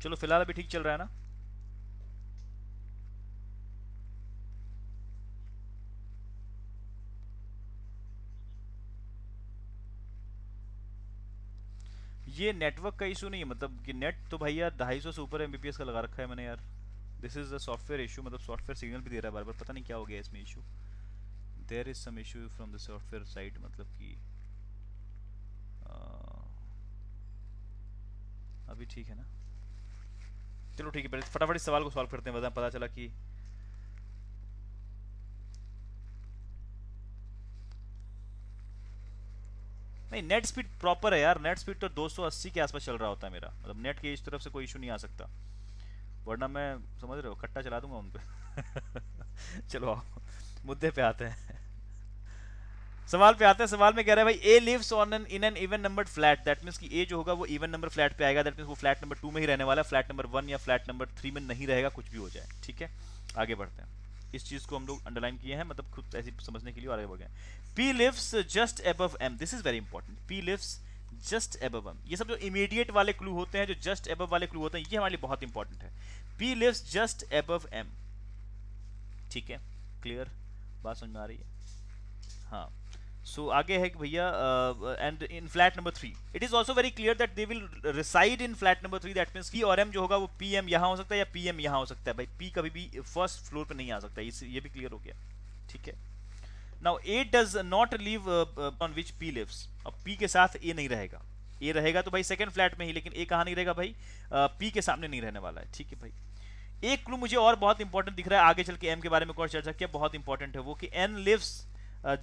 चलो फिलहाल अभी ठीक चल रहा है ना, ये नेटवर्क का इशू नहीं है, मतलब कि नेट तो भाई यार ढाई सौ से ऊपर एमबीपीएस का लगा रखा है मैंने यार। This is a software issue, मतलब सॉफ्टवेयर सिग्नल भी दे रहा है बार बार, पता नहीं क्या हो गया इसमें issue. There is some issue from the software side, मतलब कि अभी ठीक है ना। चलो ठीक है, पहले फटाफट इस सवाल को सॉल्व करते हैं, वरना पता चला कि नहीं। नेट स्पीड प्रॉपर है यार, नेट स्पीड तो दो सौ अस्सी के आसपास चल रहा होता है मेरा, मतलब नेट के इस तरफ से कोई इशू नहीं आ सकता, वरना मैं समझ रहे हो कट्टा चला दूंगा उन पे। चलो आओ मुद्दे पे आते हैं, सवाल पे आते हैं। सवाल में कह रहा है भाई A lives on an in an even number flat, that means कि ए जो होगा वो इवन नंबर फ्लैट पे आएगा, दैट मीन्स वो फ्लैट नंबर टू में ही रहने वाला है, फ्लैट नंबर वन या फ्लैट नंबर थ्री में नहीं रहेगा, कुछ भी हो जाए। ठीक है, आगे बढ़ते हैं, इस चीज़ को हम लोग अंडरलाइन किए हैं, मतलब खुद ऐसी समझने के लिए आगे बढ़ गए। P lives just above M, this is very important, P lives just above M. ये सब जो इमीडिएट वाले क्लू होते हैं, जो जस्ट अबव वाले क्लू होते हैं, ये हमारे लिए बहुत इंपॉर्टेंट है। P lives just above M, ठीक है, क्लियर बात समझ में आ रही है? हाँ। सो आगे है कि भैया and in flat number three, it is also very clear that they will reside in flat number three, that means की और एम जो होगा वो पी एम यहाँ हो सकता है या पी एम यहाँ हो सकता है, भाई पी कभी भी फर्स्ट फ्लोर पे नहीं आ सकता, इस ये भी क्लियर हो गया। ठीक है, now A does not live on which P lives, अब पी के साथ ए नहीं रहेगा, ए रहेगा तो भाई सेकेंड फ्लैट में ही, लेकिन ए कहाँ नहीं रहेगा भाई, पी uh, के सामने नहीं रहने वाला है। ठीक है भाई, एक क्लू मुझे और बहुत इंपॉर्टेंट दिख रहा है, आगे चल के एम के बारे में और चर्चा किया, बहुत इंपॉर्टेंट है वो कि N lives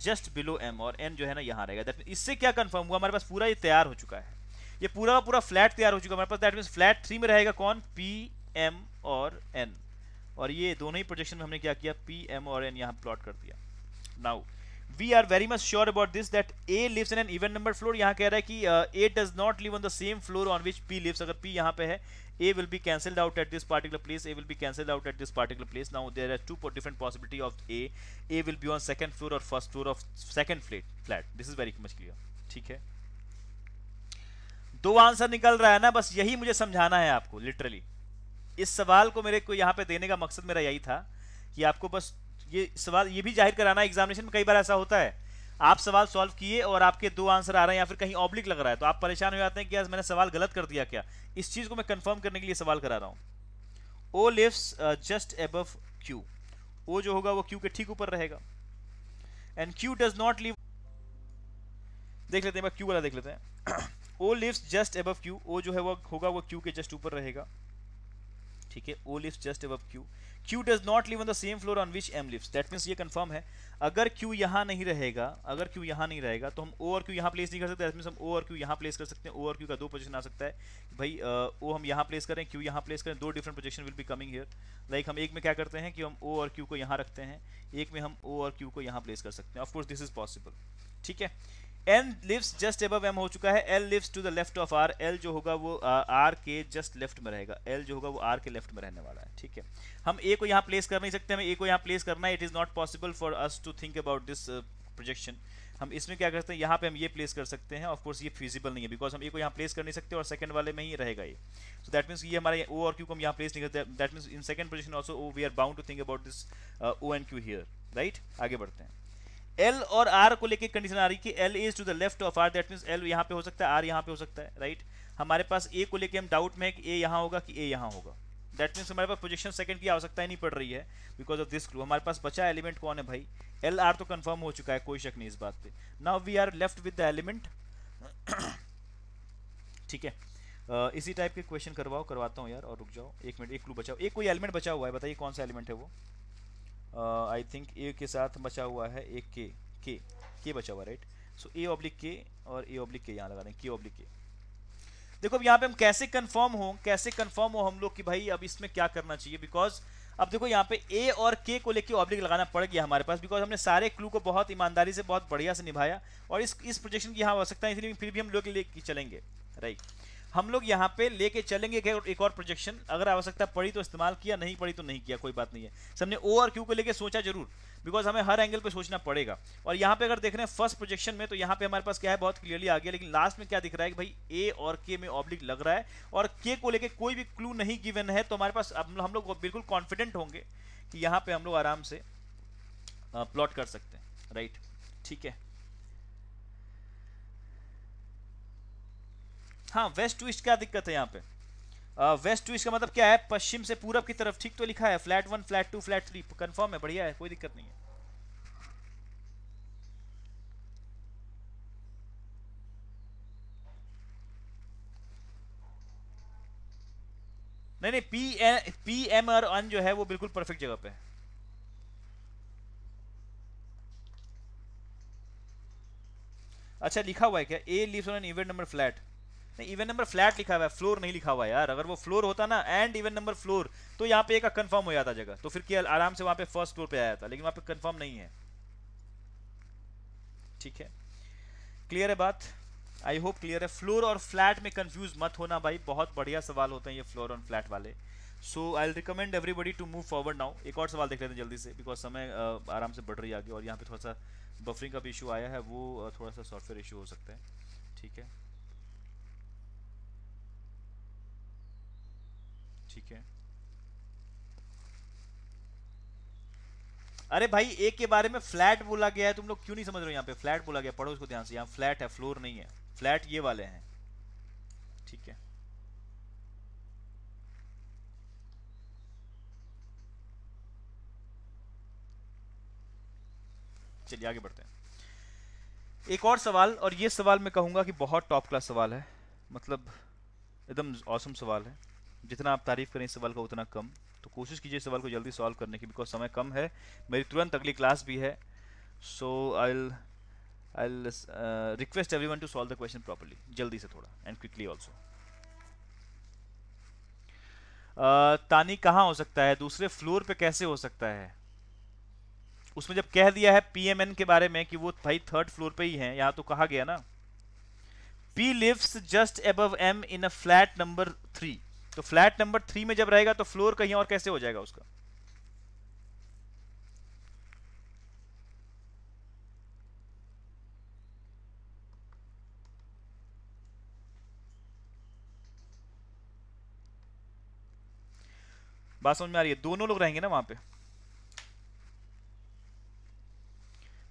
just below M, और एन जो है ना यहाँ रहेगा। दैट मीन इससे क्या कंफर्म हुआ, हमारे पास पूरा ये तैयार हो चुका है, ये पूरा का पूरा फ्लैट तैयार हो चुका है हमारे पास। दैट मीन्स फ्लैट थ्री में रहेगा कौन, पी एम और एन, और ये दोनों ही प्रोजेक्शन में हमने क्या किया, पी एम और एन यहाँ प्लॉट कर दिया। Now we are very much sure about this that A lives in an even number floor, यहाँ कह रहा है कि A does not live on the same floor on which P lives, अगर पी यहाँ पे है A will be cancelled out at this particular place. A will be cancelled out at this particular place. Now there are two different possibility of A. A will be on second floor or first floor of second flat. Flat. This is very much clear. ठीक है. दो answer निकल रहा है ना, बस यही मुझे समझाना है आपको literally. इस सवाल को मेरे को यहाँ पे देने का मकसद मेरा यही था कि आपको बस ये सवाल ये भी जाहिर कराना है। एग्जामिनेशन में कई बार ऐसा होता है, आप सवाल सॉल्व किए और आपके दो आंसर आ रहे हैं या फिर कहीं ऑब्लिक लग रहा है, तो आप परेशान हो जाते हैं कि यार मैंने सवाल गलत कर दिया क्या। इस चीज़ को मैं कंफर्म करने के लिए सवाल करा रहा हूँ। O lives just above Q, O जो होगा वो क्यू के ठीक ऊपर रहेगा, and Q does not live, देख लेते हैं, क्यू वाला देख लेते हैं। O lives just above Q, O जो है वो होगा वो क्यू के जस्ट ऊपर रहेगा, ठीक है। O lives just above Q, Q does not live on the same floor on which M lives. That means ये confirm है। अगर Q यहाँ नहीं रहेगा, अगर Q यहाँ नहीं रहेगा तो हम O और Q यहाँ place नहीं कर सकते। That means हम O और Q यहाँ place कर सकते हैं। O और Q का दो position आ सकता है भाई। uh, O हम यहाँ place करें, Q यहाँ place करें, दो different position will be coming here. Like हम एक में क्या करते हैं कि हम O और Q को यहाँ रखते हैं, एक में हम O और Q को यहाँ place कर सकते हैं। Of course this is possible. ठीक है। N lives just above M हो चुका है। L lives to the left of R. L जो होगा वो R के just left में रहेगा। L जो होगा वो R के left में रहने वाला है। ठीक है। हम A को यहाँ place कर नहीं सकते, हमें A को यहाँ place करना है। It is not possible for us to think about this uh, projection. हम इसमें क्या करते हैं, यहाँ पे हम ये place कर सकते हैं। Of course ये feasible नहीं है because हम A को यहाँ place कर नहीं सकते और second वाले में ही रहेगा ये। So that means ये हमारे O और Q को हम यहाँ place नहीं करते। That means in second position also O we are bound to think about this uh, O and Q here, right? आगे बढ़ते हैं। L और R को लेके कंडीशन आ रही कि L is to the left of R, that means L यहाँ पे हो सकता है, R यहाँ पे हो सकता है, राइट। हमारे पास A को लेके हम डाउट में है कि A यहाँ होगा कि A यहाँ होगा। दैट मीन्स हमारे पास पोजीशन सेकंड की आवश्यकता ही नहीं पड़ रही है बिकॉज ऑफ दिस क्लू। हमारे पास बचा एलिमेंट कौन है भाई, L R तो कंफर्म हो चुका है, कोई शक नहीं इस बात पे। Now we are left with the element. ठीक है। uh, इसी टाइप के क्वेश्चन करवाओ, करवाता हूँ यार, और रुक जाओ एक मिनट। एक क्लू बचाओ, एक कोई एलिमेंट बचा हुआ है, बताइए कौन सा एलिमेंट है वो। आई थिंक ए के साथ बचा हुआ है एक के के के बचा हुआ, राइट। सो ए ऑब्लिक के और ए ऑब्लिक के यहाँ लगा दें, के ऑब्लिक के। देखो अब यहाँ पे हम कैसे कंफर्म हो, कैसे कंफर्म हो हम लोग कि भाई अब इसमें क्या करना चाहिए, बिकॉज अब देखो यहाँ पे ए और के को लेके ऑब्लिक लगाना पड़ गया हमारे पास, बिकॉज हमने सारे क्लू को बहुत ईमानदारी से, बहुत बढ़िया से निभाया और इस इस प्रोजेक्शन की यहाँ हो सकता है, इसलिए फिर भी हम लोग लेके चलेंगे, राइट। हम लोग यहाँ पे लेके चलेंगे एक और प्रोजेक्शन, अगर आवश्यकता पड़ी तो इस्तेमाल किया, नहीं पड़ी तो नहीं किया, कोई बात नहीं है। हमने ओ और क्यू को लेके सोचा जरूर बिकॉज हमें हर एंगल पे सोचना पड़ेगा। और यहाँ पे अगर देख रहे हैं फर्स्ट प्रोजेक्शन में तो यहाँ पे हमारे पास क्या है, बहुत क्लियरली आ गया, लेकिन लास्ट में क्या दिख रहा है कि भाई ए और के में ऑब्लिक लग रहा है और के को लेके कोई भी क्लू नहीं गिवन है, तो हमारे पास हम लोग बिल्कुल कॉन्फिडेंट होंगे कि यहाँ पे हम लोग आराम से प्लॉट कर सकते हैं, राइट। ठीक है। हाँ वेस्ट टू ईस्ट क्या दिक्कत है यहाँ पे, वेस्ट टू ईस्ट का मतलब क्या है, पश्चिम से पूरब की तरफ, ठीक तो लिखा है, flat one flat two flat three confirm है, बढ़िया है, कोई दिक्कत नहीं है। नहीं नहीं पी ए, पी एम और अन जो है वो बिल्कुल परफेक्ट जगह पे है। अच्छा लिखा हुआ है क्या, A lives on an event number flat, नहीं इवेंट नंबर फ्लैट लिखा हुआ है, फ्लोर नहीं लिखा हुआ है यार। अगर वो फ्लोर होता ना एंड इवेंट नंबर फ्लोर तो यहाँ पे एक कंफर्म हो जाता जगह, तो फिर क्या आराम से वहाँ पे फर्स्ट फ्लोर पे आया था, लेकिन वहाँ पे कंफर्म नहीं है। ठीक है, क्लियर है बात, आई होप क्लियर है। फ्लोर और फ्लैट में कंफ्यूज मत होना भाई, बहुत बढ़िया सवाल होते हैं ये फ्लोर और फ्लैट वाले। So I recommend everybody to move forward now. एक और सवाल देख लेते हैं जल्दी से, बिकॉज समय uh, आराम से बढ़ रही है आगे, और यहाँ पे थोड़ा सा बफरिंग का भी इशू आया है, वो थोड़ा सा सॉफ्टवेयर इशू हो सकता है। ठीक है ठीक है, अरे भाई एक के बारे में फ्लैट बोला गया है, तुम लोग क्यों नहीं समझ रहे हो, यहाँ पे फ्लैट बोला गया, पढ़ो उसको ध्यान से, यहाँ फ्लैट है फ्लोर नहीं है, फ्लैट ये वाले हैं। ठीक है, चलिए आगे बढ़ते हैं। एक और सवाल, और ये सवाल मैं कहूंगा कि बहुत टॉप क्लास सवाल है, मतलब एकदम ऑसम सवाल है, जितना आप तारीफ करें इस सवाल का उतना कम, तो कोशिश कीजिए सवाल को जल्दी सॉल्व करने की, बिकॉज समय कम है, मेरी तुरंत अगली क्लास भी है। So I I request everyone to solve the question properly, जल्दी से थोड़ा एंड क्विकली ऑल्सो। तानी कहाँ हो सकता है, दूसरे फ्लोर पे कैसे हो सकता है, उसमें जब कह दिया है पीएमएन के बारे में कि वो भाई थर्ड फ्लोर पे ही है, यहाँ तो कहा गया ना P lives just above M in a flat number three, तो फ्लैट नंबर थ्री में जब रहेगा तो फ्लोर कहीं और कैसे हो जाएगा उसका। बात समझ में आ रही है, दोनों लोग रहेंगे ना वहां पे।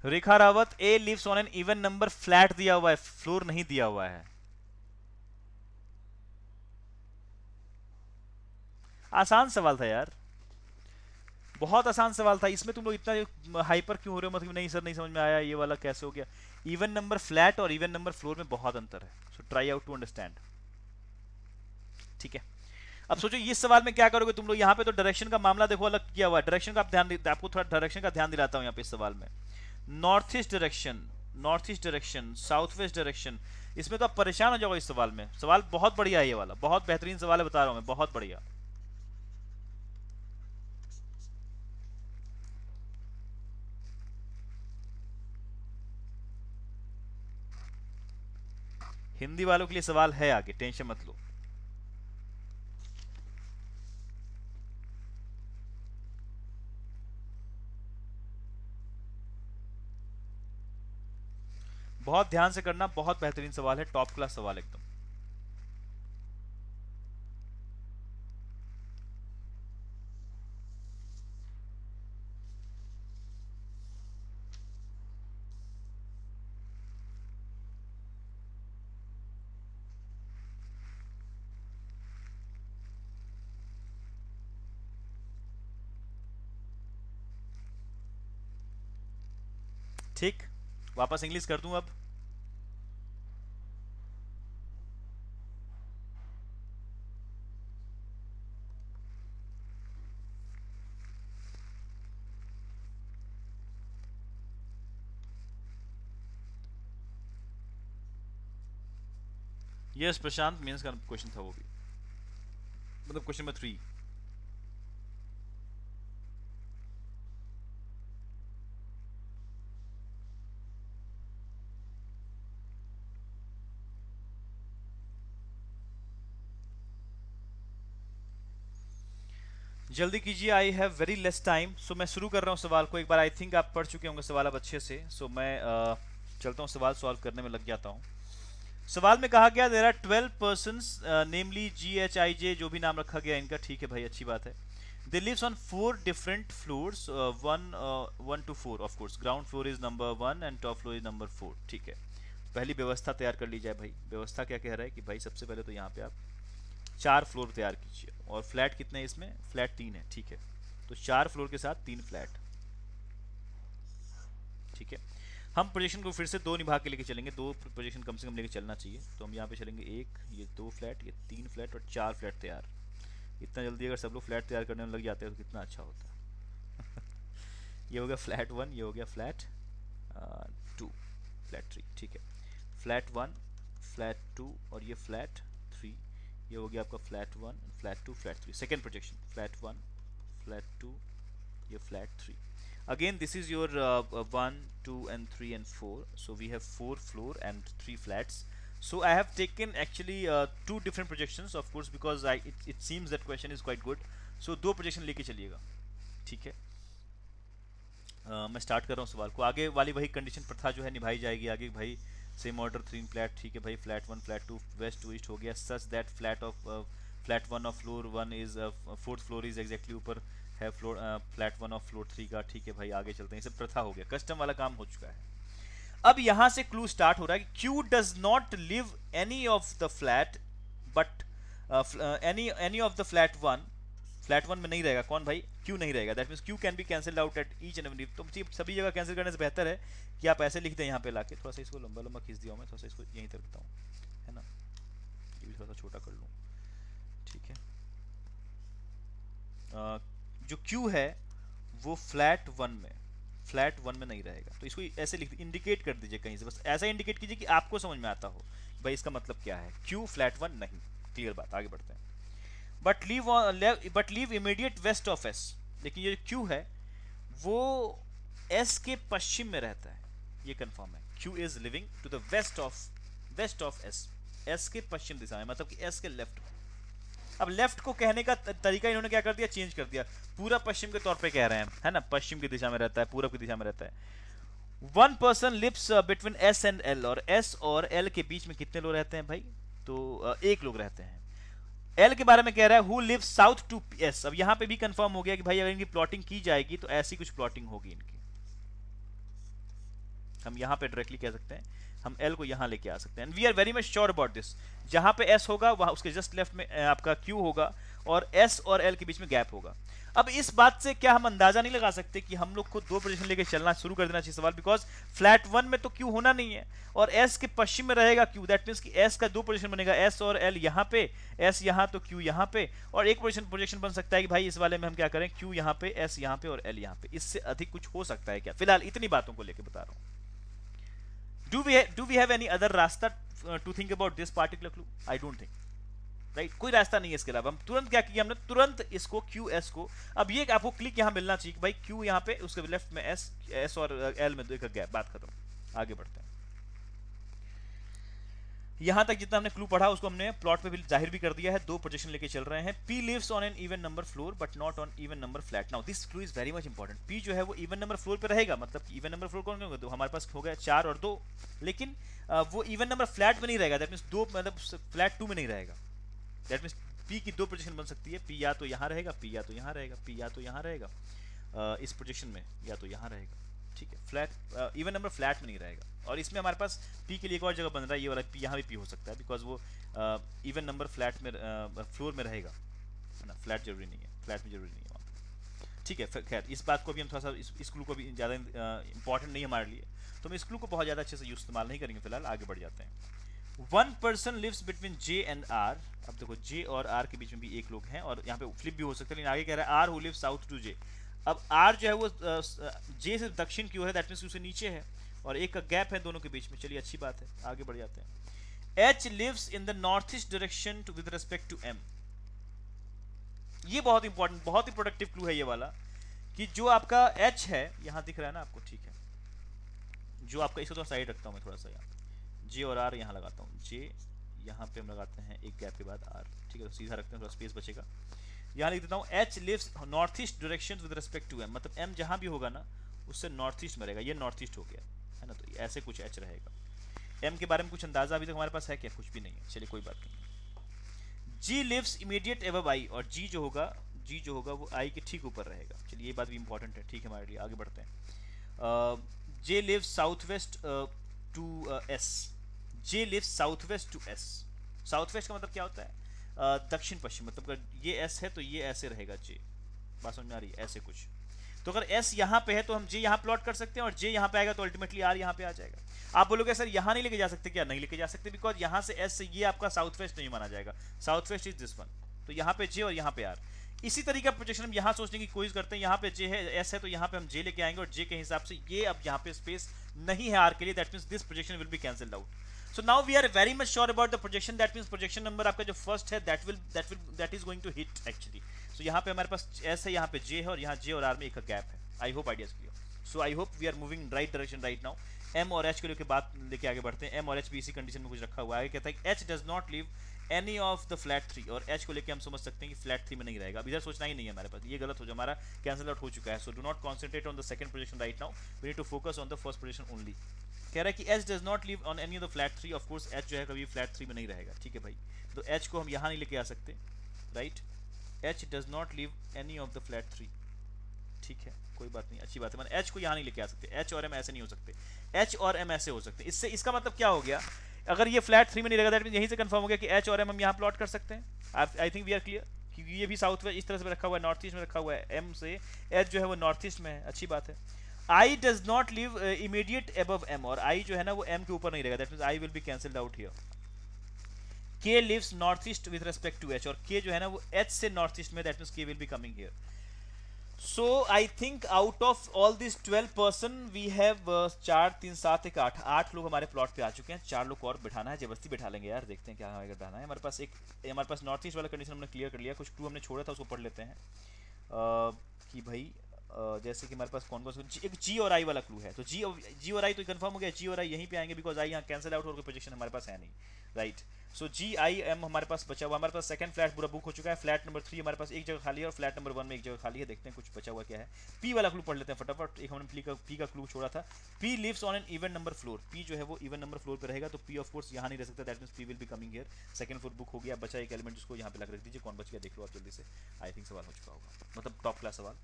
रेखा रावत, ए lives on an even number flat दिया हुआ है, फ्लोर नहीं दिया हुआ है। आसान सवाल था यार, बहुत आसान सवाल था, इसमें तुम लोग इतना हाइपर क्यों हो रहे हो, मतलब नहीं सर नहीं समझ में आया ये वाला कैसे हो गया। इवन नंबर फ्लैट और इवन नंबर फ्लोर में बहुत अंतर है, so try out to understand. ठीक है, अब सोचो इस सवाल में क्या करोगे तुम लोग, यहाँ पे तो डायरेक्शन का मामला देखो अलग किया हुआ है, डायरेक्शन का आप ध्यान, आपको थोड़ा डायरेक्शन का ध्यान दिलाता हूँ यहाँ पे इस सवाल में। North east direction, north east direction, south west direction, इसमें तो आप परेशान हो जाओगे इस सवाल में। सवाल बहुत बढ़िया है ये वाला, बहुत बेहतरीन सवाल है, बता रहा हूँ मैं, बहुत बढ़िया। हिंदी वालों के लिए सवाल है आगे, टेंशन मत लो। बहुत ध्यान से करना, बहुत बेहतरीन सवाल है, टॉप क्लास सवाल एकदम। ठीक, वापस इंग्लिश कर दूं अब। यस प्रशांत, मेंस का क्वेश्चन था वो भी, मतलब क्वेश्चन नंबर थ्री। जल्दी कीजिए, I have very less time, so मैं शुरू कर रहा हूँ सवाल को। एक बार आई थिंक आप पढ़ चुके होंगे सवाल अब अच्छे से, सो so, मैं uh, चलता हूँ सवाल सॉल्व करने में लग जाता हूँ। सवाल में कहा गया there are twelve persons namely G H I J, जो भी नाम रखा गया इनका, ठीक है भाई अच्छी बात है। They lives on four different floors, one one two four, of course ground floor is number one and top floor is number four. ठीक है, पहली व्यवस्था तैयार कर ली जाए भाई। व्यवस्था क्या कह रहा है कि भाई सबसे पहले तो यहाँ पे आप चार फ्लोर तैयार कीजिए, और फ्लैट कितने हैं इसमें, फ्लैट तीन है, ठीक है। तो चार फ्लोर के साथ तीन फ्लैट, ठीक है। हम प्रोजेक्शन को फिर से दो निभा के लेके चलेंगे, दो प्रोजेक्शन कम से कम लेके चलना चाहिए। तो हम यहाँ पे चलेंगे एक, ये दो फ्लैट, ये तीन फ्लैट और चार फ्लैट तैयार। इतना जल्दी अगर सब लोग फ्लैट तैयार करने में लग जाते हैं तो कितना अच्छा होता। ये हो गया फ्लैट वन, ये हो गया फ्लैट टू, फ्लैट थ्री, ठीक है। फ्लैट वन, फ्लैट टू और ये फ्लैट थ्री, ये हो गया आपका flat one, flat two, flat three. Second projection flat one, flat two, ये flat three. Again this is your uh, one, two and three and four, so we have four floor and three flats. So I have taken actually uh, two different projections, of course, because I it, it seems that question is quite good. So दो projection लेके चलिएगा, ठीक है। uh, मैं start कर रहा हूँ सवाल को। आगे वाली वही condition प्रथा जो है निभाई जाएगी आगे भाई, same order three flat, ठीक है भाई। flat one, flat two west to east हो गया, such that flat of uh, flat one of floor one is uh, fourth floor is exactly ऊपर है फ्लोर फ्लैट वन और फ्लोर थ्री का, ठीक है भाई। आगे चलते हैं, सब प्रथा हो गया, कस्टम वाला काम हो चुका है। अब यहाँ से क्लू स्टार्ट हो रहा है कि Q does not live any of the flat, but any any of the flat one, flat one में नहीं रहेगा कौन भाई, क्यू नहीं रहेगा। That means Q can be cancelled out at each and every. तो सभी जगह कैंसिल करने से बेहतर है कि आप ऐसे लिख दें यहाँ पे लाके। थोड़ा सा इसको लंबा लंबा खींच दिया हूँ मैं, थोड़ा सा इसको यहीं तक रखता हूँ, है ना। ये भी थोड़ा सा छोटा कर लूँ, ठीक है। uh, जो Q है वो फ्लैट वन में फ्लैट वन में नहीं रहेगा, तो इसको ऐसे लिख इंडिकेट कर दीजिए कहीं से, बस ऐसा इंडिकेट कीजिए कि आपको समझ में आता हो भाई इसका मतलब क्या है, Q फ्लैट वन नहीं। क्लियर बात, आगे बढ़ते हैं। But leave but leave immediate west of S, लेकिन ये Q है वो S के पश्चिम में रहता है, ये कंफर्म है। Q is living to the west of west of S, S के पश्चिम दिशा में, मतलब कि S के लेफ्ट। अब लेफ्ट को कहने का तरीका इन्होंने क्या कर दिया, चेंज कर दिया, पूरा पश्चिम के तौर पे कह रहे हैं, है ना। पश्चिम की दिशा में रहता है, पूरब की दिशा में रहता है। One person lives between S and L, और एस और एल के बीच में कितने लोग रहते हैं भाई, तो uh, एक लोग रहते हैं। एल के बारे में कह रहा है who lives south to S. अब यहाँ पे भी कंफर्म हो गया कि भाई अगर इनकी प्लॉटिंग की जाएगी तो ऐसी कुछ प्लॉटिंग होगी इनकी। हम यहाँ पे डायरेक्टली कह सकते हैं, हम एल को यहाँ लेके आ सकते हैं। And we are very much sure about this, जहाँ पे एस होगा वहाँ उसके जस्ट लेफ्ट में आपका क्यू होगा, और एस और एल के बीच में गैप होगा। अब इस बात से क्या हम अंदाजा नहीं लगा सकते कि हम लोग को दो पोजीशन लेके चलना शुरू कर देना चाहिए सवाल, बिकॉज फ्लैट वन में तो क्यू होना नहीं है और एस के पश्चिम में रहेगा क्यू। दैट मीन्स कि एस का दो पोजीशन बनेगा, एस और एल यहाँ पे, एस यहाँ तो क्यू यहाँ पे, और एक पोजीशन पोजीशन बन सकता है कि भाई इस वाले में हम क्या करें, क्यू यहाँ पे, एस यहाँ पे और एल यहाँ पे। इससे अधिक कुछ हो सकता है क्या? फिलहाल इतनी बातों को लेकर बता रहा हूँ। Do we have, do we have any other रास्ता to think about this particular clue? I don't think, right? कोई रास्ता नहीं है इसके अलावा। हम तुरंत क्या किया हमने, तुरंत इसको क्यू एस को, अब ये आपको क्लिक यहाँ मिलना चाहिए कि भाई क्यू यहाँ पे, उसके लेफ्ट में एस, एस और एल में दो एक गैप। बात खत्म, आगे बढ़ते हैं। यहाँ तक जितना हमने क्लू पढ़ा उसको हमने प्लॉट पे भी जाहिर भी कर दिया है। दो प्रोजेक्शन लेके चल रहे हैं। P lives on an even number floor but not on even number flat. Now this clue is very much important. P जो है वो इवन नंबर फ्लोर पे रहेगा, मतलब कि इवन नंबर फ्लोर कौन होगा, दो हमारे पास हो गया चार और दो, लेकिन आ, वो इवन नंबर फ्लैट में नहीं रहेगा। दैट मीन्स दो, मतलब फ्लैट टू में नहीं रहेगा। दैट मीन्स पी की दो प्रोजेक्शन बन सकती है, पी या तो यहाँ रहेगा, पी या तो यहाँ रहेगा, पी या तो यहाँ रहेगा इस प्रोजेक्शन में, या तो यहाँ रहेगा, ठीक है। फ्लैट इवन नंबर फ्लैट में नहीं रहेगा, और इसमें हमारे पास पी के लिए एक और जगह बन रहा है, ये वाला पी यहाँ भी पी हो सकता है, बिकॉज वो इवन नंबर फ्लैट में फ्लोर uh, में रहेगा, है ना। फ्लैट जरूरी नहीं है, फ्लैट में जरूरी नहीं है वहाँ पर, ठीक है। खैर इस बात को भी हम थोड़ा सा इस, इस क्लू को भी ज़्यादा इंपॉर्टेंट uh, नहीं हमारे लिए, तो हम इस क्लू को बहुत ज़्यादा अच्छे से यूज इस्तेमाल नहीं करेंगे। फिलहाल आगे बढ़ जाते हैं। One person lives between J and R. अब देखो जे और आर के बीच में भी एक लोग हैं, और यहाँ पे फ्लिप भी हो सकता है, लेकिन आगे कह रहा है R who lives south to J. अब आर जो है वो जे से दक्षिण क्यू है, दैट मीन्स उससे नीचे है, और एक का गैप है दोनों के बीच में। चलिए अच्छी बात है, आगे बढ़ जाते हैं। H lives in the north east direction to with respect to M. ये बहुत इंपॉर्टेंट, बहुत ही प्रोडक्टिव क्लू है ये वाला, कि जो आपका एच है, यहाँ दिख रहा है ना आपको, ठीक है। जो आपका, इसको थोड़ा साइड रखता हूँ मैं, थोड़ा सा यहाँ जे और आर यहाँ लगाता हूँ। जे यहाँ पे हम लगाते हैं एक गैप के बाद आर, ठीक है, तो सीधा रखते हैं, थोड़ा स्पेस बचेगा। यहाँ लिख देता हूँ H lives north east direction with respect to M, मतलब एम जहाँ भी होगा ना उससे नॉर्थ ईस्ट में रहेगा। ये नॉर्थ ईस्ट हो गया, है ना, तो ऐसे कुछ एच रहेगा। एम के बारे में कुछ अंदाजा अभी तक हमारे पास है क्या? कुछ भी नहीं है, चलिए कोई बात नहीं। G lives immediate above I, और जी जो होगा, जी जो होगा वो आई के ठीक ऊपर रहेगा। चलिए ये बात भी इंपॉर्टेंट है, ठीक है, हमारे लिए। आगे बढ़ते हैं। J lives south west to S, J live south west to S. South west का मतलब क्या होता है? दक्षिण पश्चिम। मतलब ये एस है तो ये ऐसे रहेगा जे, बात समझ में आ रही है? ऐसे कुछ। तो अगर एस यहाँ पे है तो हम जे यहाँ प्लॉट कर सकते हैं और जे यहाँ पे आएगा तो अल्टीमेटली आर यहाँ पे आ जाएगा। आप बोलोगे सर यहाँ नहीं लेके जा सकते क्या? नहीं लेके जा सकते, बिकॉज यहाँ से एस से ये आपका साउथ वेस्ट नहीं माना जाएगा। South west is this one, तो यहाँ पे जे और यहाँ पे आर। इसी तरीके का प्रोजेक्शन हम यहाँ सोचने की कोशिश करते हैं। यहाँ पे जे है, एस है, तो यहाँ पे हम जे लेके आएंगे और जे के हिसाब से ये अब यहाँ पे स्पेस नहीं है आर के लिए। That means this projection will be cancelled out. So now we are very much sure about the projection. That means projection number आपका जो फर्स्ट है that will that will that is going to hit actually. सो यहाँ पे हमारे पास S है, यहाँ पे जे है और यहाँ जे और आर में एक गैप है। I hope ideas clear. So I hope we are moving right direction right now. M और एच के लिए बात लेके आगे बढ़ते हैं। एम और एच भी इसी कंडीशन में कुछ रखा हुआ है। कहता है H does not live any of the flat three, और एच को लेके हम समझ सकते हैं कि फ्लैट थ्री में नहीं रहेगा। अब इधर सोचना ही नहीं है हमारे पास, ये गलत हो जाए, हमारा कैंसल आउट हो चुका है। So do not concentrate on the second position right now, we need to focus on the first position only. कह रहा है कि H does not live on any of the flat three, of course H जो है कभी flat three में नहीं रहेगा। ठीक है भाई, तो एच को हम यहाँ नहीं लेके आ सकते, right? H does not live any of the flat three, ठीक है, कोई बात नहीं, अच्छी बात है। मैंने एच को यहाँ नहीं लेके आ सकते। एच और एम ऐसे नहीं हो सकते, एच और एम ऐसे हो सकते। इससे इसका मतलब क्या हो गया? अगर ये फ्लैट थ्री में नहीं रहेगा दैट मीन यहीं से कंफर्म हो गया कि एच और एम हम यहाँ प्लॉट कर सकते हैं। I think we are clear कि ये भी साउथ वेस्ट इस तरह से रखा हुआ है, नॉर्थ ईस्ट में रखा हुआ है। एम से एच जो है वो नॉर्थ ईस्ट में है, अच्छी बात है। I does not live immediate above M, और आई जो है ना वो एम के ऊपर नहीं रहेगा, that mean I will be cancelled out here. K lives north east with respect to H, और के जो है ना वो एच से नॉर्थ ईस्ट में, that mean K will be coming here. So I think out of all this twelve person we have चार तीन सात एक आठ आठ लोग हमारे प्लॉट पे आ चुके हैं। चार लोग और बिठाना है, जबरदस्ती बिठा लेंगे यार, देखते हैं क्या हमें बिठाना है। हमारे पास एक हमारे पास नॉर्थ ईस्ट वाला कंडीशन हमने क्लियर कर लिया, कुछ टू हमने छोड़ा था उसको पढ़ लेते हैं uh, कि भाई uh, जैसे कि हमारे पास कौन कौन सा एक जी और आई वाला क्लू है। तो जी जी और आई तो कन्फर्म हो गया, जी और आई यहीं पे आएंगे बिकॉज आई यहाँ कैंसिल आउट होकर प्रोजेक्शन हमारे पास है नहीं, right? So ji I am हमारे पास बचा हुआ। हमारे पास सेकंड फ्लैट पूरा बुक हो चुका है। फ्लैट नंबर थ्री हमारे पास एक जगह खाली है और फ्लैट नंबर वन में एक जगह खाली है। देखते हैं कुछ बचा हुआ क्या है। पी वाला क्लू पढ़ लेते हैं फटाफट। एक हमने पी का पी का क्लू छोड़ा था। P lives on an even number floor, P जो है वो इवन नंबर फ्लोर पे रहेगा, तो पी ऑफ कोर्स यहाँ नहीं रह सकता, that means P will be coming here. Second floor book हो गया, बचा एक एलिमेंट जिसको यहाँ पे लग रख दीजिए। कौन बच गया देख लो आप जल्दी से। आई थिंक सवाल हो चुका होगा, मतलब टॉप क्लास सवाल,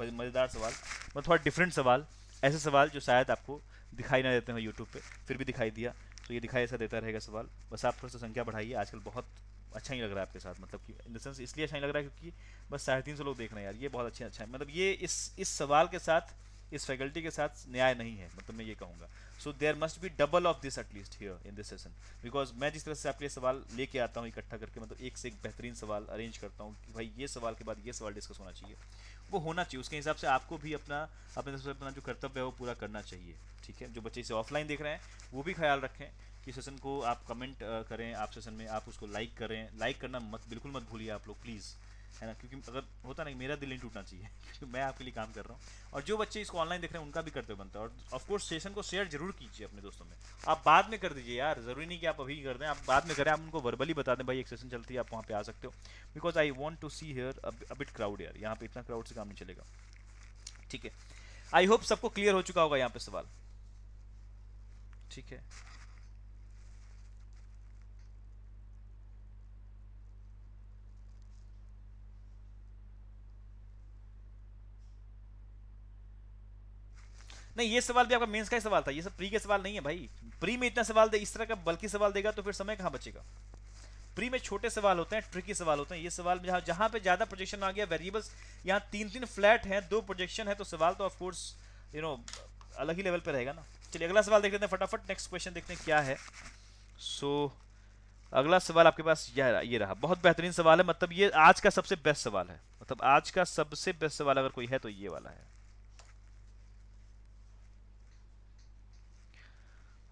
मजेदार सवाल, मतलब थोड़ा डिफरेंट सवाल, ऐसे सवाल जो शायद आपको दिखाई ना देते हो यूट्यूब पर, फिर भी दिखाई दिया तो ये दिखाई ऐसा देता रहेगा सवाल। बस आप थोड़ा सा संख्या बढ़ाइए, आजकल बहुत अच्छा ही लग रहा है आपके साथ, मतलब कि इन द सेंस इसलिए अच्छा ही लग रहा है क्योंकि बस साढ़े तीन सौ लोग देख रहे हैं यार, ये बहुत अच्छा अच्छा है। मतलब ये इस इस सवाल के साथ, इस फैकल्टी के साथ न्याय नहीं है, मतलब मैं ये कहूँगा। So there must be double of this at least here in this session, because मैं जिस तरह से आपके लिए सवाल लेके आता हूँ इकट्ठा करके, मतलब एक से एक बेहतरीन सवाल अरेंज करता हूँ कि भाई ये सवाल के बाद ये सवाल डिस्कस होना चाहिए, वो होना चाहिए। उसके हिसाब से आपको भी अपना अपने हिसाब से अपना जो कर्तव्य है वो पूरा करना चाहिए, ठीक है? जो बच्चे इसे ऑफलाइन देख रहे हैं वो भी ख्याल रखें कि सेशन को आप कमेंट करें, आप सेशन में आप उसको लाइक करें। लाइक करना मत, बिल्कुल मत भूलिए आप लोग प्लीज़, है ना? क्योंकि अगर होता ना, मेरा दिल नहीं टूटना चाहिए क्योंकि मैं आपके लिए काम कर रहा हूँ, और जो बच्चे इसको ऑनलाइन देख रहे हैं उनका भी कर्तव्य बनता है। और ऑफकोर्स सेशन को शेयर जरूर कीजिए अपने दोस्तों में। आप बाद में कर दीजिए यार, जरूरी नहीं कि आप अभी कर दें, आप बाद में करें। आप उनको वर्बली बता दें भाई एक सेशन चलती है, आप वहाँ पर आ सकते हो, because I want to see here a bit crowd यार, यहाँ पर इतना क्राउड से काम नहीं चलेगा, ठीक है? आई होप सबको क्लियर हो चुका होगा यहाँ पर सवाल, ठीक है? नहीं, ये सवाल भी आपका मेंस का ही सवाल था, ये सब प्री के सवाल नहीं है भाई। प्री में इतना सवाल दे, इस तरह का बल्कि सवाल देगा तो फिर समय कहाँ बचेगा? प्री में छोटे सवाल होते हैं, ट्रिकी सवाल होते हैं। ये सवाल जहाँ जहाँ पे ज़्यादा प्रोजेक्शन आ गया, वेरिएबल्स यहाँ तीन तीन फ्लैट हैं, दो प्रोजेक्शन है, तो सवाल तो ऑफकोर्स यू नो अलग ही लेवल पर रहेगा ना। चलिए अगला सवाल देख लेते हैं फटाफट, नेक्स्ट क्वेश्चन देखते हैं क्या है। सो अगला सवाल आपके पास ये रहा, बहुत बेहतरीन सवाल है, मतलब ये आज का सबसे बेस्ट सवाल है, मतलब आज का सबसे बेस्ट सवाल अगर कोई है तो ये वाला है,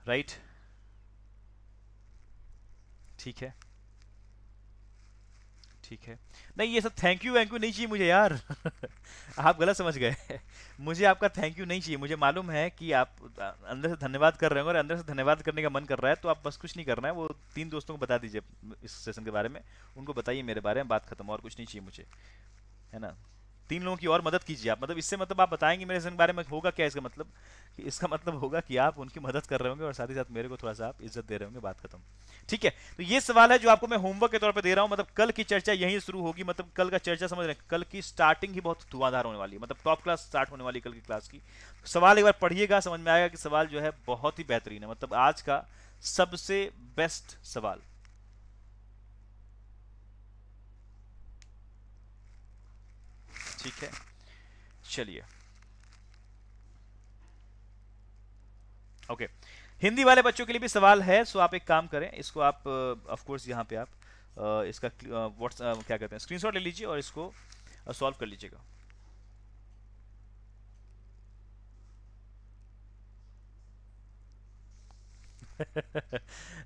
राइट right? ठीक है, ठीक है। नहीं, ये सब थैंक यू वैंक यू नहीं चाहिए मुझे यार आप गलत समझ गए मुझे आपका थैंक यू नहीं चाहिए। मुझे मालूम है कि आप अंदर से धन्यवाद कर रहे होंगे और अंदर से धन्यवाद करने का मन कर रहा है, तो आप बस कुछ नहीं करना है, वो तीन दोस्तों को बता दीजिए इस सेशन के बारे में, उनको बताइए मेरे बारे में, बात खत्म, और कुछ नहीं चाहिए मुझे, है ना? तीन लोगों की और मदद कीजिए आप। मतलब इससे मतलब आप बताएंगे मेरे के बारे में होगा क्या, इसका मतलब कि इसका मतलब होगा कि आप उनकी मदद कर रहे होंगे और साथ ही साथ मेरे को थोड़ा सा आप इज्जत दे रहे होंगे। बात खत्म। ठीक है, तो ये सवाल है जो आपको मैं होमवर्क के तौर पे दे रहा हूँ। मतलब कल की चर्चा यहीं शुरू होगी, मतलब कल का चर्चा समझ रहे हैं, कल की स्टार्टिंग ही बहुत धुआंधार होने वाली है, मतलब टॉप क्लास स्टार्ट होने वाली कल की क्लास की। सवाल एक बार पढ़िएगा, समझ में आएगा कि सवाल जो है बहुत ही बेहतरीन है, मतलब आज का सबसे बेस्ट सवाल। ठीक है, चलिए ओके। हिंदी वाले बच्चों के लिए भी सवाल है, सो आप एक काम करें, इसको आप ऑफ कोर्स यहाँ पे आप आ, इसका व्हाट्स क्या कहते हैं स्क्रीनशॉट ले लीजिए और इसको सॉल्व कर लीजिएगा।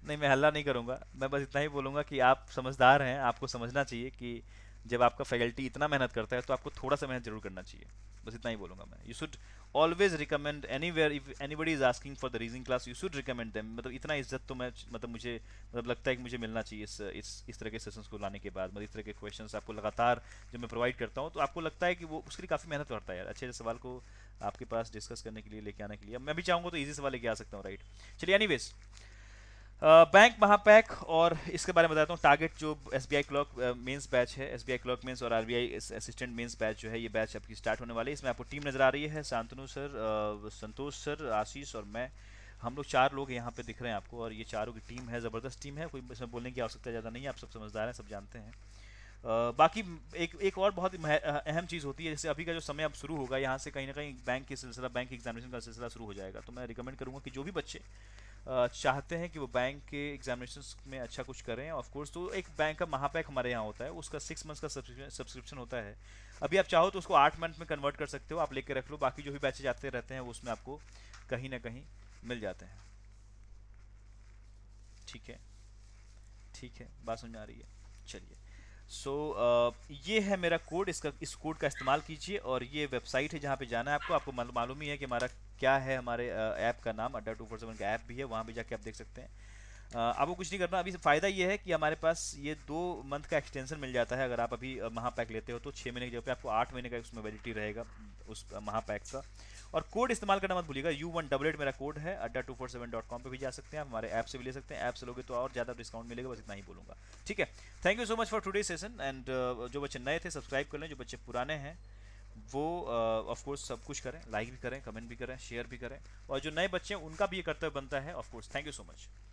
नहीं, मैं हल्ला नहीं करूंगा, मैं बस इतना ही बोलूंगा कि आप समझदार हैं, आपको समझना चाहिए कि जब आपका फैकल्टी इतना मेहनत करता है तो आपको थोड़ा सा मेहनत जरूर करना चाहिए, बस इतना ही बोलूंगा मैं। You should always recommend anywhere if anybody is asking for the reasoning class, you should recommend them. मतलब इतना इज्जत तो मैं मतलब मुझे मतलब लगता है कि मुझे मिलना चाहिए इस इस इस तरह के सेशंस को लाने के बाद, मतलब इस तरह के क्वेश्चंस आपको लगातार जो मैं प्रोवाइड करता हूँ तो आपको लगता है कि वो उसके लिए काफ़ी मेहनत करता है यार, अच्छे अच्छे सवाल को आपके पास डिस्कस करने के लिए लेके आने के लिए। मैं भी चाहूँगा तो ईजी सवाल लेके आ सकता हूँ, राइट। चलिए एनीवेज, बैंक uh, महापैक और इसके बारे में बताता हूँ। टारगेट जो एसबीआई क्लॉक मेंस बैच है, एसबीआई क्लॉक मेंस और आरबीआई असिस्टेंट मेंस बैच जो है, ये बैच आपकी स्टार्ट होने वाली है। इसमें आपको टीम नज़र आ रही है, Shantanu sir, uh, Santosh sir, Ashish और मैं, हम लोग चार लोग यहाँ पे दिख रहे हैं आपको, और ये चारों की टीम है, ज़बरदस्त टीम है, कोई इसमें बोलने की आवश्यकता ज़्यादा नहीं है, आप सब समझदार हैं, सब जानते हैं। Uh, बाकी एक एक और बहुत अहम चीज़ होती है, जैसे अभी का जो समय अब शुरू होगा, यहाँ से कहीं ना कहीं बैंक की सिलसिला बैंक एग्जामिनेशन का सिलसिला शुरू हो जाएगा, तो मैं रिकमेंड करूँगा कि जो भी बच्चे uh, चाहते हैं कि वो बैंक के एग्जामिनेशन में अच्छा कुछ करें, ऑफ कोर्स तो एक बैंक का महापैक हमारे यहाँ होता है, उसका सिक्स मंथ्स का सब्सक्रिप्शन होता है। अभी आप चाहो तो उसको आठ मंथ में कन्वर्ट कर सकते हो, आप लेके रख लो, बाकी जो भी बैचेज आते रहते हैं वो उसमें आपको कहीं ना कहीं मिल जाते हैं। ठीक है, ठीक है, बात समझ आ रही है। चलिए सो so, uh, ये है मेरा कोड, इसका इस कोड का इस्तेमाल कीजिए, और ये वेबसाइट है जहाँ पे जाना है आपको। आपको मालूम ही है कि हमारा क्या है, हमारे ऐप uh, का नाम अड्डा टू फोर सेवन का ऐप भी है, वहाँ भी जाके आप देख सकते हैं। uh, आपको कुछ नहीं करना, अभी फ़ायदा ये है कि हमारे पास ये दो मंथ का एक्सटेंशन मिल जाता है, अगर आप अभी महापैक लेते हो तो छः महीने की जगह पे आपको आठ महीने का उसमें वैलिडिटी रहेगा उस महापैक का। और कोड इस्तेमाल करना मत भूलिएगा, यू वन डबल एट मेरा कोड है, Adda two four seven dot com पर भी जा सकते हैं, आप हमारे ऐप से भी ले सकते हैं, ऐप से लोगे तो और ज़्यादा डिस्काउंट मिलेगा, बस इतना ही बोलूँगा। ठीक है, thank you so much for today session, and जो बच्चे नए थे सब्सक्राइब कर लें, जो बच्चे पुराने हैं वो ऑफ uh, कोर्स सब कुछ करें, लाइक भी करें, कमेंट भी करें, शेयर भी करें, और जो नए बच्चे हैं उनका भी ये कर्तव्य बनता है of course. Thank you so much.